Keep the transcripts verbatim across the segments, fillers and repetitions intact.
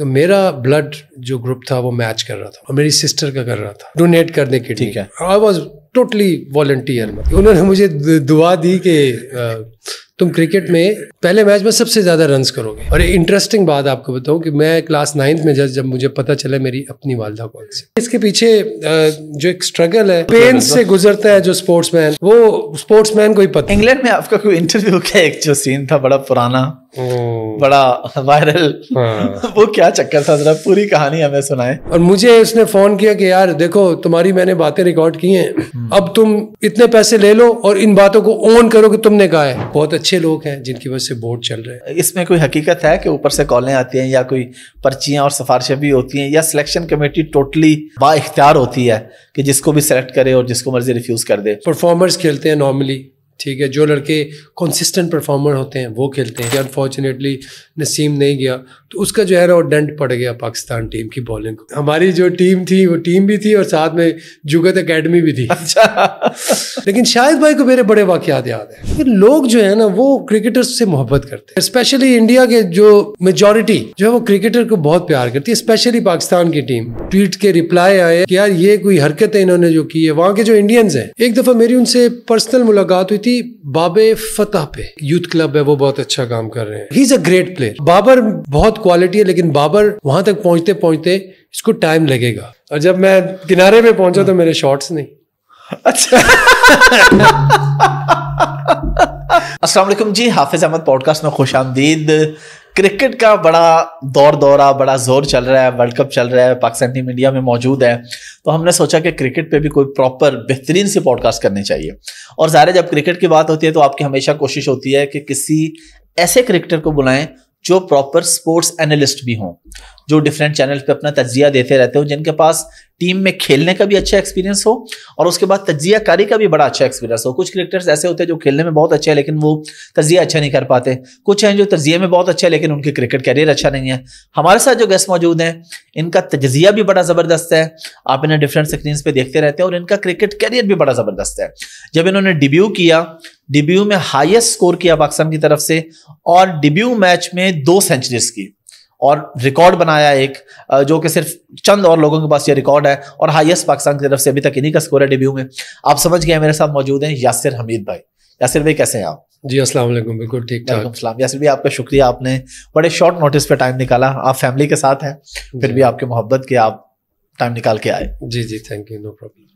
मेरा ब्लड जो ग्रुप था वो मैच कर रहा था और मेरी सिस्टर का कर रहा था डोनेट करने के लिए। ठीक है, आई वाज टोटली वॉलंटियर। मतलब उन्होंने मुझे दुआ दी कि तुम क्रिकेट में पहले मैच में सबसे ज़्यादा रन्स करोगे। और इंटरेस्टिंग बात आपको बताऊं कि मैं क्लास नाइन्थ में जब मुझे पता चला मेरी अपनी वालदा कौन सी, इसके पीछे जो एक स्ट्रगल है, पेन से गुजरता है जो स्पोर्ट्समैन, वो स्पोर्ट्समैन को ही पता। इंग्लैंड में आपका कोई इंटरव्यू का एक जो सीन था बड़ा पुराना, बड़ा वायरल, हाँ। वो क्या चक्कर था, जरा पूरी कहानी हमें सुनाए। और मुझे उसने फोन किया कि यार देखो तुम्हारी मैंने बातें रिकॉर्ड की हैं, अब तुम इतने पैसे ले लो और इन बातों को ऑन करो कि तुमने कहा है। बहुत अच्छे लोग हैं जिनकी वजह से बोर्ड चल रहे हैं। इसमें कोई हकीकत है कि ऊपर से कॉलें आती हैं या कोई पर्चियां और सिफारिशें भी होती हैं, या सिलेक्शन कमेटी टोटली बाइख्तियार होती है कि जिसको भी सिलेक्ट करे और जिसको मर्जी रिफ्यूज कर दे? परफॉर्मर्स खेलते हैं नॉर्मली, ठीक है, जो लड़के कंसिस्टेंट परफॉर्मर होते हैं वो खेलते हैं। अनफॉर्चुनेटली नसीम नहीं गया तो उसका जो है ना वो डंट पड़ गया पाकिस्तान टीम की बॉलिंग को। हमारी जो टीम थी वो टीम भी थी और साथ में जुगत एकेडमी भी थी। अच्छा। लेकिन शाहिद भाई को मेरे बड़े वाकयात याद है कि लोग जो है ना वो क्रिकेटर्स से मोहब्बत करते हैं, स्पेशली इंडिया के जो मेजोरिटी जो है वो क्रिकेटर को बहुत प्यार करती है, स्पेशली पाकिस्तान की टीम। ट्वीट के रिप्लाई आए कि यार ये कोई हरकत है इन्होंने जो की है। वहाँ के जो इंडियंस हैं, एक दफ़ा मेरी उनसे पर्सनल मुलाकात हुई थी बाबे-फतेह पे, यूथ क्लब है वो बहुत अच्छा काम कर रहे हैं, he is a great player. Babar बहुत क्वालिटी है, लेकिन बाबर वहां तक पहुंचते पहुंचते इसको टाइम लगेगा। और जब मैं किनारे पे पहुंचा तो मेरे शॉट्स नहीं। अच्छा। अस्सलाम वालेकुम जी, हाफिज अहमद पॉडकास्ट में खुश आमदीद। क्रिकेट का बड़ा दौर दौरा बड़ा जोर चल रहा है, वर्ल्ड कप चल रहा है, पाकिस्तान टीम इंडिया में मौजूद है, तो हमने सोचा कि क्रिकेट पे भी कोई प्रॉपर बेहतरीन सी पॉडकास्ट करनी चाहिए। और ज़ाहिर जब क्रिकेट की बात होती है तो आपकी हमेशा कोशिश होती है कि किसी ऐसे क्रिकेटर को बुलाएं जो प्रॉपर स्पोर्ट्स एनालिस्ट भी हों, जो डिफरेंट चैनल पे अपना तज्जिया देते रहते हो, जिनके पास टीम में खेलने का भी अच्छा एक्सपीरियंस हो और उसके बाद तज्जिया कारी का भी बड़ा अच्छा एक्सपीरियंस हो। कुछ क्रिकेटर्स ऐसे होते हैं जो खेलने में बहुत अच्छे हैं लेकिन वो तज्जिया अच्छा नहीं कर पाते, कुछ हैं जो तज्जिया में बहुत अच्छे हैं लेकिन उनके क्रिकेट कैरियर अच्छा नहीं है। हमारे साथ जो गेस्ट मौजूद हैं इनका तज्जिया भी बड़ा ज़बरदस्त है, आप इन्हें डिफरेंट स्क्रीन पर देखते रहते हैं, और इनका क्रिकेट कैरियर भी बड़ा ज़बरदस्त है। जब इन्होंने डिब्यू किया, डिब्यू में हाईएस्ट स्कोर किया पाकिस्तान की तरफ से, और डिब्यू मैच में दो सेंचुरीज की, और रिकॉर्ड बनाया एक जो कि सिर्फ चंद और लोगों के पास ये रिकॉर्ड है, और हाईएस्ट पाकिस्तान की तरफ से अभी तक इन्हीं का स्कोर है डिब्यू में। आप समझ गए, मेरे साथ मौजूद हैं यासिर हमीद भाई। यासिर भाई कैसे हैं आप? जी अस्सलाम वालेकुम, बिल्कुल ठीक ठाक। अस्सलाम यासिर भाई, आपका शुक्रिया, आपने बड़े शॉर्ट नोटिस पे टाइम निकाला, आप फैमिली के साथ हैं फिर भी आपके मोहब्बत के आप टाइम निकाल के आए। जी जी, thank you, no problem.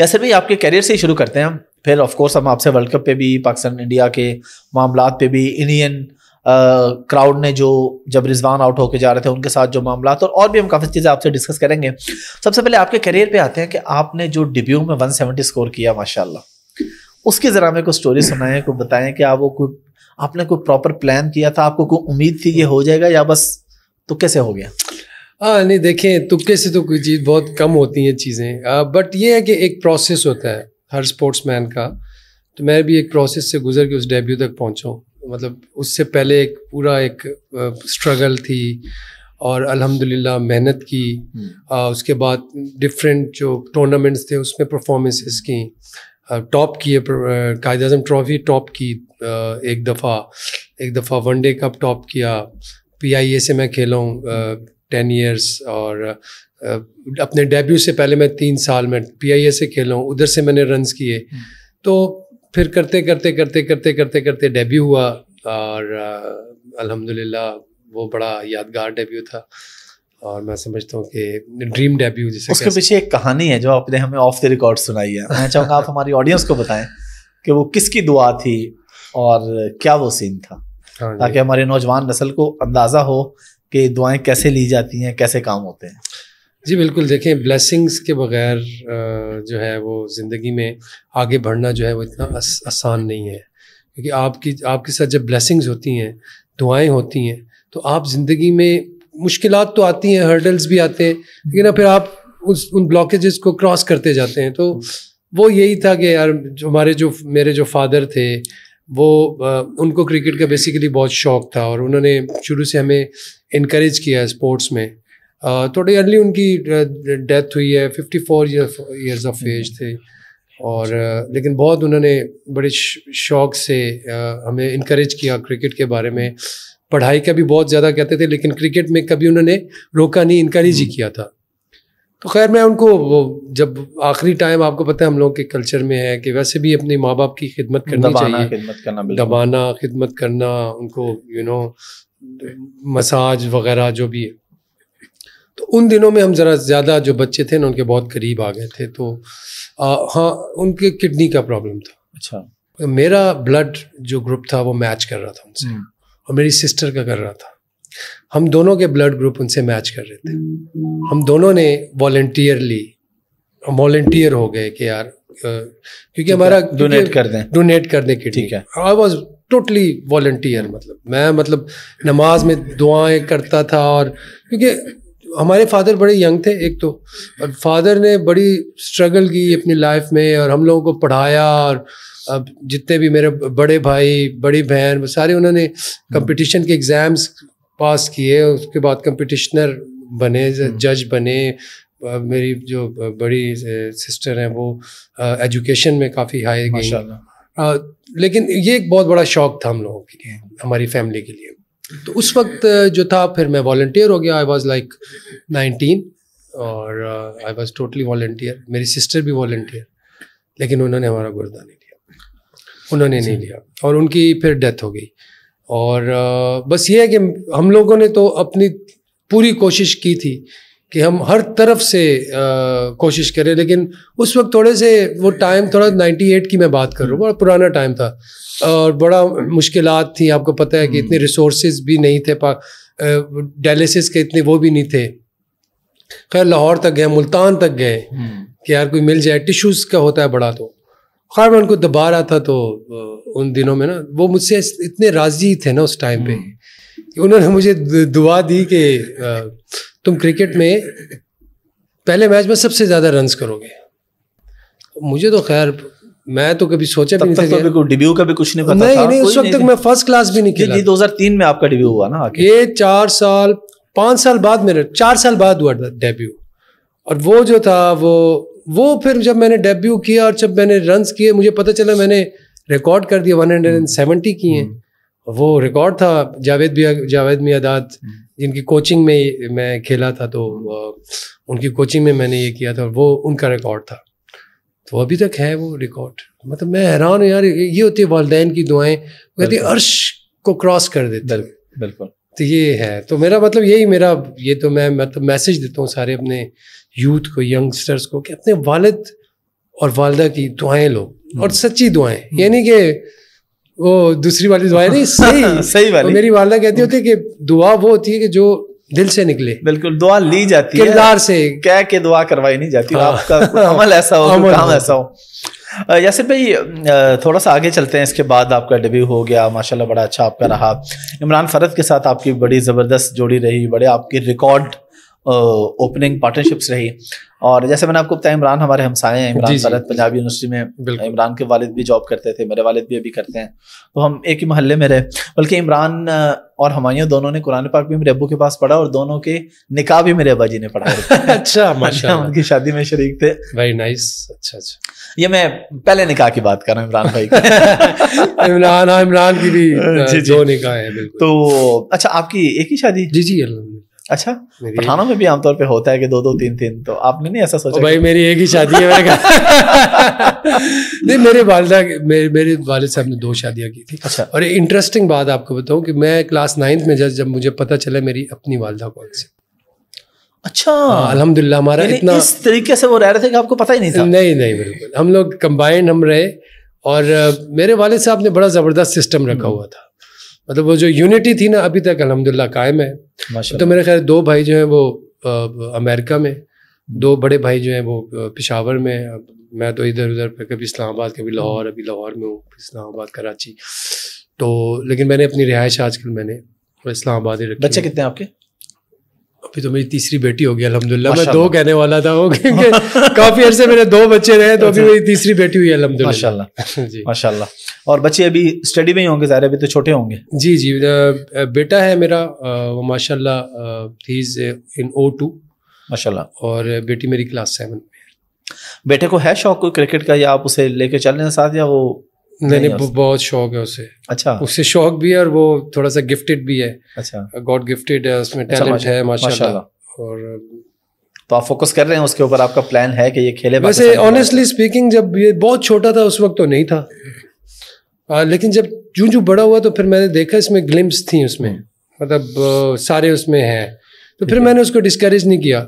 Yasir भाई, आपके कैरियर से ही शुरू करते हैं हम, फिर ऑफकोर्स हम आपसे वर्ल्ड कप पे भी, पाकिस्तान इंडिया के मामलात पे भी, इंडियन क्राउड uh, ने जो जब रिजवान आउट होके जा रहे थे उनके साथ जो मामला, तो और भी हम काफ़ी चीज़ें आपसे डिस्कस करेंगे। सबसे पहले आपके करियर पे आते हैं कि आपने जो डिब्यू में एक सौ सत्तर स्कोर किया माशाल्लाह, उसकी ज़रा मेरे को स्टोरी सुनाएं, को बताएं कि आप वो कोई आपने कोई प्रॉपर प्लान किया था, आपको कोई उम्मीद थी ये हो जाएगा या बस तुक्के से हो गया? हाँ नहीं, देखें तुक्के से तो कोई चीज़ बहुत कम होती हैं चीज़ें, बट ये है कि एक प्रोसेस होता है हर स्पोर्ट्समैन का, तो मैं भी एक प्रोसेस से गुजर के उस डेब्यू तक पहुँचा। मतलब उससे पहले एक पूरा एक स्ट्रगल थी और अल्हम्दुलिल्लाह मेहनत की। आ, उसके बाद डिफरेंट जो टूर्नामेंट्स थे उसमें परफॉर्मेंसेस की, टॉप किए, कायद आज़म ट्रॉफ़ी टॉप की, आ, एक दफ़ा एक दफ़ा वनडे कप टॉप किया, पी आई ए से मैं खेला हूँ टेन इयर्स, और आ, अपने डेब्यू से पहले मैं तीन साल में पी आई ए से खेला हूँ, उधर से मैंने रन्स किए। तो फिर करते करते करते करते करते करते डेब्यू हुआ, और अल्हम्दुलिल्लाह वो बड़ा यादगार डेब्यू था और मैं समझता हूँ कि ड्रीम डेब्यू जिसे। उसके पीछे एक कहानी है जो आपने हमें ऑफ द रिकॉर्ड सुनाई है, मैं चाहूँगा आप हमारी ऑडियंस को बताएं कि वो किसकी दुआ थी और क्या वो सीन था, हाँ, ताकि हमारे नौजवान नस्ल को अंदाज़ा हो कि दुआएँ कैसे ली जाती हैं, कैसे काम होते हैं। जी बिल्कुल, देखें ब्लेसिंग्स के बगैर जो है वो ज़िंदगी में आगे बढ़ना जो है वो इतना आस, आसान नहीं है, क्योंकि आपकी आपके साथ जब ब्लेसिंग्स होती हैं, दुआएं होती हैं, तो आप ज़िंदगी में मुश्किलात तो आती हैं, हर्डल्स भी आते हैं, लेकिन ना फिर आप उस उन ब्लॉकेजेस को क्रॉस करते जाते हैं। तो वो यही था कि यार जो हमारे जो मेरे जो फादर थे वो आ, उनको क्रिकेट का बेसिकली बहुत शौक़ था और उन्होंने शुरू से हमें इनकरेज किया है स्पोर्ट्स में। थोड़ी अर्ली उनकी डेथ हुई है, fifty four years of age थे, और लेकिन बहुत उन्होंने बड़े शौक से हमें इनकरेज किया क्रिकेट के बारे में पढ़ाई का भी बहुत ज़्यादा कहते थे, लेकिन क्रिकेट में कभी उन्होंने रोका नहीं, इनकरेज ही किया था। तो खैर मैं उनको वो जब आखिरी टाइम, आपको पता है हम लोग के कल्चर में है कि वैसे भी अपने माँ बाप की खिदमत करनी चाहिए, खिदमत करना, दबाना, खिदमत करना, उनको यू नो मसाज वगैरह जो भी है। तो उन दिनों में हम ज़रा ज़्यादा जो बच्चे थे ना उनके बहुत करीब आ गए थे। तो आ, हाँ उनके किडनी का प्रॉब्लम था। अच्छा। मेरा ब्लड जो ग्रुप था वो मैच कर रहा था उनसे, और मेरी सिस्टर का कर रहा था। हम दोनों के ब्लड ग्रुप उनसे मैच कर रहे थे। हम दोनों ने वॉलंटियरली वॉलंटियर हो गए कि यार क्योंकि हमारा डोनेट कर दें डोनेट कर दें किडनी। ठीक है। आई वाज टोटली वॉलंटियर, मतलब मैं मतलब नमाज में दुआएं करता था, और क्योंकि हमारे फादर बड़े यंग थे एक तो, और फादर ने बड़ी स्ट्रगल की अपनी लाइफ में और हम लोगों को पढ़ाया, और अब जितने भी मेरे बड़े भाई बड़ी बहन वो सारे उन्होंने कंपटीशन के एग्ज़ाम्स पास किए, उसके बाद कंपटीशनर बने, जज बने। मेरी जो बड़ी सिस्टर हैं वो एजुकेशन में काफ़ी हाई गई, लेकिन ये एक बहुत बड़ा शौक था हम लोगों के लिए, हमारी फैमिली के लिए। तो उस वक्त जो था फिर मैं वॉलंटियर हो गया। आई वाज लाइक नाइनटीन और आई वाज टोटली वॉलंटियर। मेरी सिस्टर भी वॉलंटियर, लेकिन उन्होंने हमारा गुर्दा नहीं लिया, उन्होंने नहीं लिया और उनकी फिर डेथ हो गई। और आ, बस ये है कि हम लोगों ने तो अपनी पूरी कोशिश की थी कि हम हर तरफ से आ, कोशिश करें, लेकिन उस वक्त थोड़े से वो टाइम थोड़ा नाइन्टी एट की मैं बात कर रहा हूँ, बड़ा पुराना टाइम था और बड़ा मुश्किलात थी। आपको पता है कि इतने रिसोर्सेज भी नहीं थे, डायलिसिस के इतने वो भी नहीं थे। खैर लाहौर तक गए, मुल्तान तक गए कि यार कोई मिल जाए, टिश्यूज़ का होता है बड़ा। तो खैर मैं उनको दबा रहा था, तो उन दिनों में ना वो मुझसे इतने राज़ी थे ना उस टाइम पे, उन्होंने मुझे दुआ दी कि तुम क्रिकेट में पहले मैच में सबसे ज़्यादा रन्स करोगे। मुझे तो खैर मैं तो कभी सोचा भी नहीं था, तो डेब्यू का भी कुछ नहीं पता था। नहीं उस वक्त तक मैं फर्स्ट क्लास भी नहीं खेला। दो हज़ार तीन में आपका डेब्यू हुआ ना, ये चार साल पाँच साल बाद मेरे चार साल बाद हुआ डेब्यू। और वो जो था वो वो फिर जब मैंने डेब्यू किया और जब मैंने रन्स किए, मुझे पता चला मैंने रिकॉर्ड कर दिया वन हंड्रेड सेवेंटी किए। वो रिकॉर्ड था जावेद जावेद मियांदाद जिनकी कोचिंग में मैं खेला था, तो उनकी कोचिंग में मैंने ये किया था, वो उनका रिकॉर्ड था। तो अभी तक है वो रिकॉर्ड। मतलब मैं हैरान हूँ यार, ये होती है वालिदैन की दुआएं, कहती है अर्श को क्रॉस कर देते। बिल्कुल। तो ये है, तो मेरा मतलब यही मेरा ये तो मैं मतलब मैसेज देता हूँ सारे अपने यूथ को, यंगस्टर्स को, कि अपने वालिद और वालदा की दुआएं लो, और सच्ची दुआएं, यानी कि वो दूसरी वाली दुआएं नहीं, सही सही वाली। मेरी वालदा कहती होती है कि दुआ वो होती है कि जो दिल से निकले। बिल्कुल, दुआ ली जाती है किरदार से, कह के दुआ करवाई नहीं जाती। हाँ। आपका अमल ऐसा हो, अमल काम ऐसा हो। यासिर भाई थोड़ा सा आगे चलते हैं। इसके बाद आपका डेब्यू हो गया, माशाल्लाह बड़ा अच्छा आपका रहा। इमरान फरद के साथ आपकी बड़ी ज़बरदस्त जोड़ी रही, बड़े आपकी रिकॉर्ड ओपनिंग पार्टनरशिप्स रही। और जैसे मैंने आपको बताया इमरान हमारे हमसाए हैं, इमरान सरत पंजाबी यूनिवर्सिटी में, इमरान के वालिद भी जॉब करते थे, मेरे वालिद भी अभी करते हैं, तो हम एक ही मोहल्ले में रहे। बल्कि इमरान और हमायूं दोनों ने कुरान पाक भी मेरे अब्बू के पास पढ़ा, और दोनों के निकाह भी मेरे अब्बा जी ने पढ़ा। अच्छा, माशाल्लाह, उनकी शादी में शरीक थे। Very nice. अच्छा अच्छा, ये मैं पहले निकाह की बात कर रहा हूँ इमरान भाई। इमरान इमरान की भी जो निकाह है। तो अच्छा, आपकी एक ही शादी? जी जी। अच्छा, पठानों में भी आमतौर पे होता है कि दो दो तीन तीन, तो आपने नहीं ऐसा सोचा? भाई मेरी एक ही शादी है। मैंने कहा नहीं, मेरे वालिदा मेरे मेरे वालिद साहब ने दो शादियां की थी। अच्छा। और एक इंटरेस्टिंग बात आपको बताऊं कि मैं क्लास नाइन्थ में जब मुझे पता चला मेरी अपनी वालिदा कौन सी। अच्छा। अल्हम्दुलिल्लाह हमारा इतना इस तरीके से वो रह रहे थे कि आपको पता ही नहीं था? नहीं नहीं, बिल्कुल। हम लोग कंबाइंड हम रहे, और मेरे वालिद साहब ने बड़ा ज़बरदस्त सिस्टम रखा हुआ था। मतलब वो जो यूनिटी थी ना अभी तक अल्हम्दुलिल्लाह कायम है। तो मेरे ख्याल दो भाई जो हैं वो आ, अमेरिका में, दो बड़े भाई जो हैं वो पेशावर में, मैं तो इधर उधर पे, कभी इस्लामाबाद कभी लाहौर, अभी लाहौर में हूँ, इस्लामाबाद कराची। तो लेकिन मैंने अपनी रिहाइश आजकल मैंने इस्लामाबाद ही रखी। बच्चे कितने आपके? अभी तो मेरी तीसरी बेटी हो गई अल्हम्दुलिल्लाह। मैं दो कहने वाला था क्योंकि काफ़ी अर्से मेरे दो बच्चे रहे, तो अभी मेरी तीसरी बेटी हुई अल्हम्दुलिल्लाह। माशाल्लाह जी, माशाल्लाह। और बच्चे अभी स्टडी में ही होंगे सारे, अभी तो छोटे होंगे? जी जी, बेटा है मेरा वो माशाल्लाह, he is in O two माशाल्लाह, और बेटी मेरी क्लास सेवन में। बेटे को है शौक कोई क्रिकेट का, या आप उसे लेके चल रहे हैं साथ, या वो नहीं नहीं बहुत शौक है उसे। अच्छा, उससे शौक भी है और वो थोड़ा सा गिफ्टेड भी है। अच्छा, गॉड गिफ्टेड है, उसमें टैलेंट है माशाल्लाह। और तो आप फोकस कर रहे हैं उसके ऊपर, आपका प्लान है कि ये खेले? वैसे ऑनेस्टली स्पीकिंग जब ये बहुत छोटा था उस वक्त तो नहीं था, आ, लेकिन जब जूँ जूँ बड़ा हुआ तो फिर मैंने देखा इसमें ग्लिम्स थी, उसमें मतलब सारे उसमें हैं, तो फिर मैंने उसको डिस्करेज नहीं किया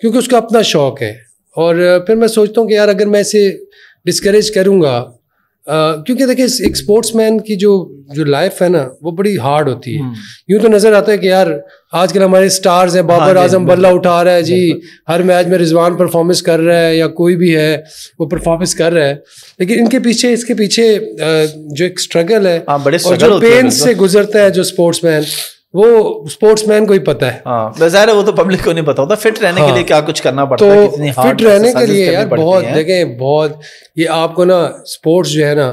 क्योंकि उसका अपना शौक है। और फिर मैं सोचता हूँ कि यार अगर मैं इसे डिस्करेज करूँगा, क्योंकि देखिए एक स्पोर्ट्समैन की जो जो लाइफ है ना वो बड़ी हार्ड होती है। यूँ तो नज़र आता है कि यार आजकल हमारे स्टार्स हैं, बाबर आजम बल्ला उठा रहा है जी, हर मैच में रिजवान परफॉर्मेंस कर रहा है या कोई भी है वो परफॉर्मेंस कर रहा है, लेकिन इनके पीछे इसके पीछे जो एक स्ट्रगल है और जो पेन से गुजरता है जो स्पोर्ट्समैन, वो स्पोर्ट्समैन को ही पता है। हाँ, ज़ाहिर है वो तो पब्लिक को नहीं पता होता। फिट रहने हाँ, के लिए क्या कुछ करना पड़ता है, कितनी हार्ड फिट रहने के लिए यार बहुत देखें, बहुत ये आपको ना स्पोर्ट्स जो है ना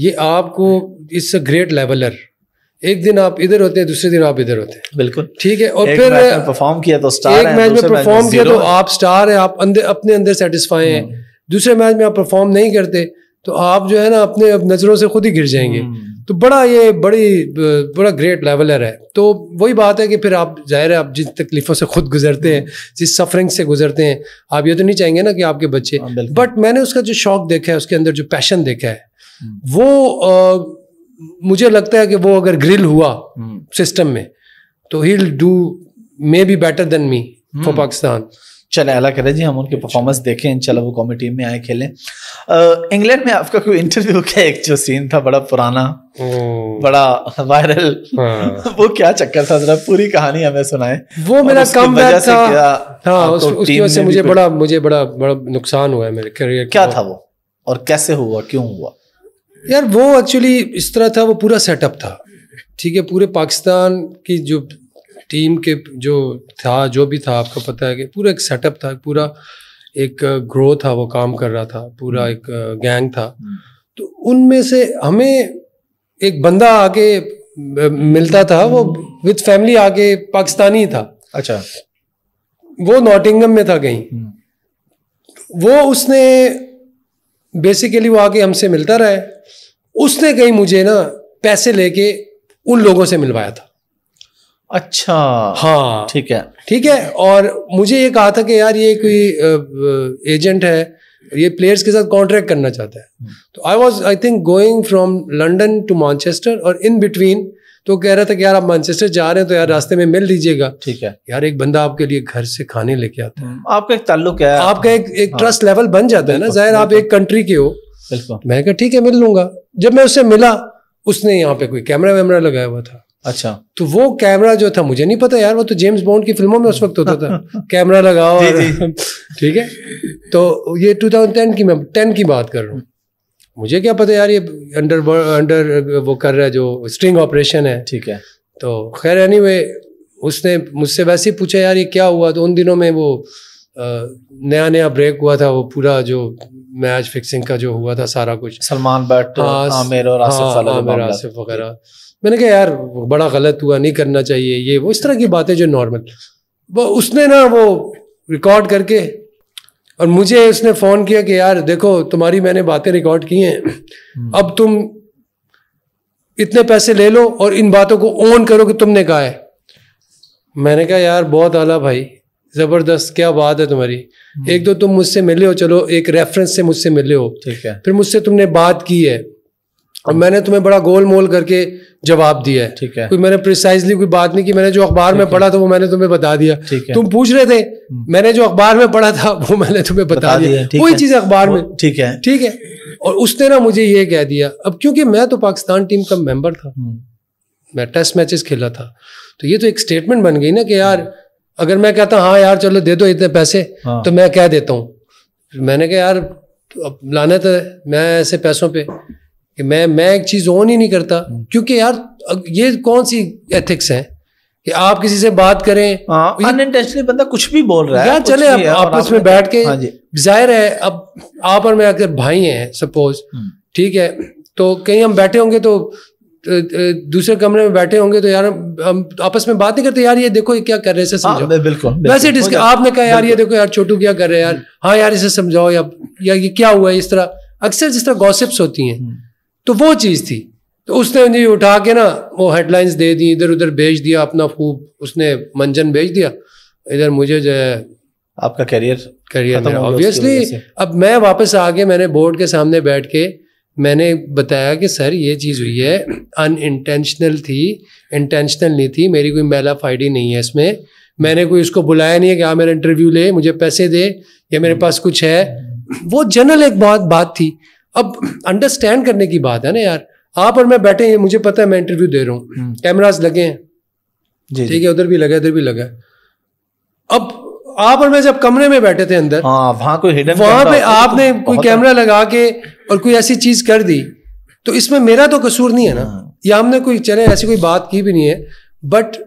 ये आपको इट्स अ ग्रेट लेवलर, एक दिन आप इधर होते हैं दूसरे दिन आप इधर होते हैं। बिल्कुल ठीक है। और फिर परफॉर्म किया तो स्टार, एक मैच में परफॉर्म किया तो आप स्टार हैं, आप अपने अंदर सेटिस्फाई हैं, दूसरे मैच में आप परफॉर्म नहीं करते तो आप जो है ना अपने नज़रों से खुद ही गिर जाएंगे। तो बड़ा ये बड़ी बड़ा ग्रेट लेवलर है। तो वही बात है कि फिर आप जाहिर है आप जिन तकलीफ़ों से खुद गुजरते हैं, जिस सफरिंग से गुजरते हैं, आप ये तो नहीं चाहेंगे ना कि आपके बच्चे। बट मैंने उसका जो शौक़ देखा है, उसके अंदर जो पैशन देखा है, वो आ, मुझे लगता है कि वो अगर ग्रिल हुआ सिस्टम में तो he will do may be better than me for Pakistan. चले अल्लाह करे जी, हम उनके परफॉर्मेंस देखें इंशाल्लाह, वो कॉमी टीम में आए खेलें। इंग्लैंड में आपका कोई इंटरव्यू का एक जो सीन था बड़ा पुराना, बड़ा वायरल, हाँ। वो क्या चक्कर था, जरा पूरी कहानी हमें सुनाएं। वो मेरा कम बैक था, हाँ, उस, उसकी वजह से मुझे बड़ा मुझे बड़ा बड़ा नुकसान हुआ है मेरे करियर। क्या था वो और कैसे हुआ, क्यों हुआ? यार वो एक्चुअली इस तरह था, वो पूरा सेटअप था, ठीक है, पूरे पाकिस्तान की जो टीम के जो था जो भी था, आपको पता है कि पूरा एक सेटअप था, पूरा एक ग्रो था, वो काम कर रहा था, पूरा एक गैंग था। तो उनमें से हमें एक बंदा आके मिलता था, वो विद फैमिली आके पाकिस्तानी था। अच्छा, वो नॉटिंगम में था कहीं, वो उसने बेसिकली वो आके हमसे मिलता रहा है, उसने कहीं मुझे ना पैसे लेके उन लोगों से मिलवाया था। अच्छा, हाँ ठीक है ठीक है। और मुझे ये कहा था कि यार ये कोई एजेंट है, ये प्लेयर्स के साथ कॉन्ट्रैक्ट करना चाहता है। तो I was I think going from London to Manchester, और इन बिटवीन तो कह रहा था कि यार आप मैनचेस्टर जा रहे हैं तो यार रास्ते में मिल लीजिएगा। ठीक है यार, एक बंदा आपके लिए घर से खाने लेके आता है, आपका एक ताल्लुक है, आपका एक एक ट्रस्ट लेवल बन जाता है ना, जाहिर आप एक कंट्री के हो। मैं कहा ठीक है मिल लूंगा। जब मैं उससे मिला, उसने यहाँ पे कोई कैमरा वैमरा लगाया हुआ था। अच्छा, तो वो कैमरा जो था मुझे नहीं पता यार, वो तो जेम्स बॉन्ड की फिल्मों में उस वक्त होता था कैमरा लगाओ, ठीक है। तो ये टू थाउजेंड टेन की मैं टेन की बात कर रहा हूँ, मुझे क्या पता यार ये अंडर अंडर वो कर रहा है जो स्ट्रिंग ऑपरेशन है, ठीक है। तो खैर एनीवे उसने मुझसे वैसे ही पूछा यार ये क्या हुआ, तो उन दिनों में वो नया नया ब्रेक हुआ था, वो पूरा जो मैच फिक्सिंग का जो हुआ था सारा कुछ, सलमान बट आमिर और आसिफ वगैरह। मैंने कहा यार बड़ा गलत हुआ, नहीं करना चाहिए ये वो, इस तरह की बातें जो नॉर्मल। वो उसने ना वो रिकॉर्ड करके, और मुझे उसने फ़ोन किया कि यार देखो तुम्हारी मैंने बातें रिकॉर्ड की हैं, अब तुम इतने पैसे ले लो और इन बातों को ऑन करो कि तुमने कहा है। मैंने कहा यार बहुत आला भाई, ज़बरदस्त, क्या बात है तुम्हारी। एक दो तुम मुझसे मिले हो, चलो एक रेफरेंस से मुझसे मिले हो, ठीक है, फिर मुझसे तुमने बात की है और मैंने तुम्हें बड़ा गोल मोल करके जवाब दिया है, ठीक है, कोई मैंने प्रिसाइजली कोई बात नहीं की। मैंने जो अखबार में पढ़ा था वो मैंने तुम्हें बता दिया, तुम पूछ रहे थे, मैंने जो अखबार में पढ़ा था वो मैंने तुम्हें बता दिया, कोई चीज़ अखबार में, ठीक है ठीक है। और उसने ना मुझे ये कह दिया। अब क्योंकि मैं तो पाकिस्तान टीम का मेंबर था, मैं टेस्ट मैचेस खेला था, तो ये तो एक स्टेटमेंट बन गई ना कि यार अगर मैं कहता हाँ यार चलो दे दो इतने पैसे, तो मैं कह देता हूँ। मैंने कहा यार अब लानत है मैं ऐसे पैसों पे कि मैं मैं एक चीज़ ऑन ही नहीं करता, क्योंकि यार ये कौन सी एथिक्स है कि आप किसी से बात करें अनइंटेंशनली, बंदा कुछ भी बोल रहा है यार, चले आप आपस में बैठ के, जाहिर है अब आप और मैं अगर भाई हैं सपोज, ठीक है, तो कहीं हम बैठे होंगे तो दूसरे कमरे में बैठे होंगे तो यार हम आपस में बात नहीं करते, यार ये देखो ये क्या कर रहे हैं, इसे समझाओ। बिल्कुल वैसे डिस्क आपने कहा यार ये देखो यार छोटू क्या कर रहे हैं यार, हाँ यार इसे समझाओ, या ये क्या हुआ है, इस तरह अक्सर जिस तरह गॉसिप्स होती हैं तो वो चीज़ थी। तो उसने जी उठा के ना वो हेडलाइंस दे दी, इधर उधर बेच दिया अपना, खूब उसने मंजन बेच दिया इधर। मुझे जो है आपका कैरियर कैरियर ऑब्वियसली, अब मैं वापस आके मैंने बोर्ड के सामने बैठ के मैंने बताया कि सर ये चीज़ हुई है, अनइंटेंशनल थी, इंटेंशनल नहीं थी, मेरी कोई मैला फायदी नहीं है इसमें, मैंने कोई उसको बुलाया नहीं है कि हाँ मेरा इंटरव्यू ले, मुझे पैसे दे, या मेरे पास कुछ है। वो जनरल एक बहुत बात थी। अब अंडरस्टैंड करने की बात है ना यार, आप और मैं बैठे हैं, मुझे पता है मैं इंटरव्यू दे रहा हूँ, कैमरास लगे हैं, ठीक है, उधर भी लगा इधर भी लगा। अब आप और मैं जब कमरे में बैठे थे अंदर, हाँ, वहाँ कोई हिडन वहाँ पे आपने कोई कैमरा लगा के और कोई ऐसी चीज कर दी, तो इसमें मेरा तो कसूर नहीं है ना, या हमने कोई चले ऐसी कोई बात की भी नहीं है, बट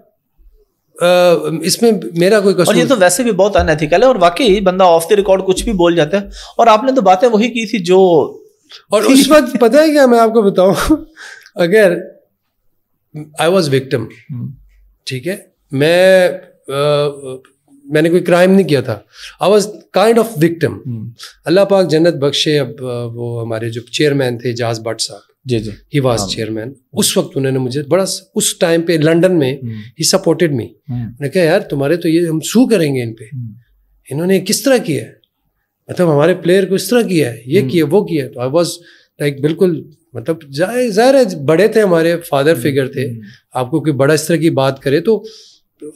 Uh, इसमें मेरा कोई कसूर। और ये तो वैसे भी बहुत अनएथिकल है, और वाकई बंदा ऑफ द रिकॉर्ड कुछ भी बोल जाता है। और आपने तो बातें वही की थी जो, और उस वक्त पता है क्या, मैं आपको बताऊं, अगर आई वाज विक्टिम, ठीक है, मैं uh, मैंने कोई क्राइम नहीं किया था, I was kind of victim. अल्लाह पाक जन्नत बख्शे, अब वो हमारे जो चेयरमैन थे इजाज भट्ट साहब, जी जी, ही वाज चेयरमैन, उस वक्त उन्होंने मुझे बड़ा, उस टाइम पे लंदन में ही सपोर्टेड मी। मैंने कहा यार तुम्हारे तो ये हम सू करेंगे इन पे, इन्होंने किस तरह किया है, मतलब हमारे प्लेयर को इस तरह किया है, ये किया वो किया। तो आई वाज लाइक बिल्कुल, मतलब जाहिर है बड़े थे हमारे, फादर फिगर थे, आपको कोई बड़ा इस तरह की बात करे तो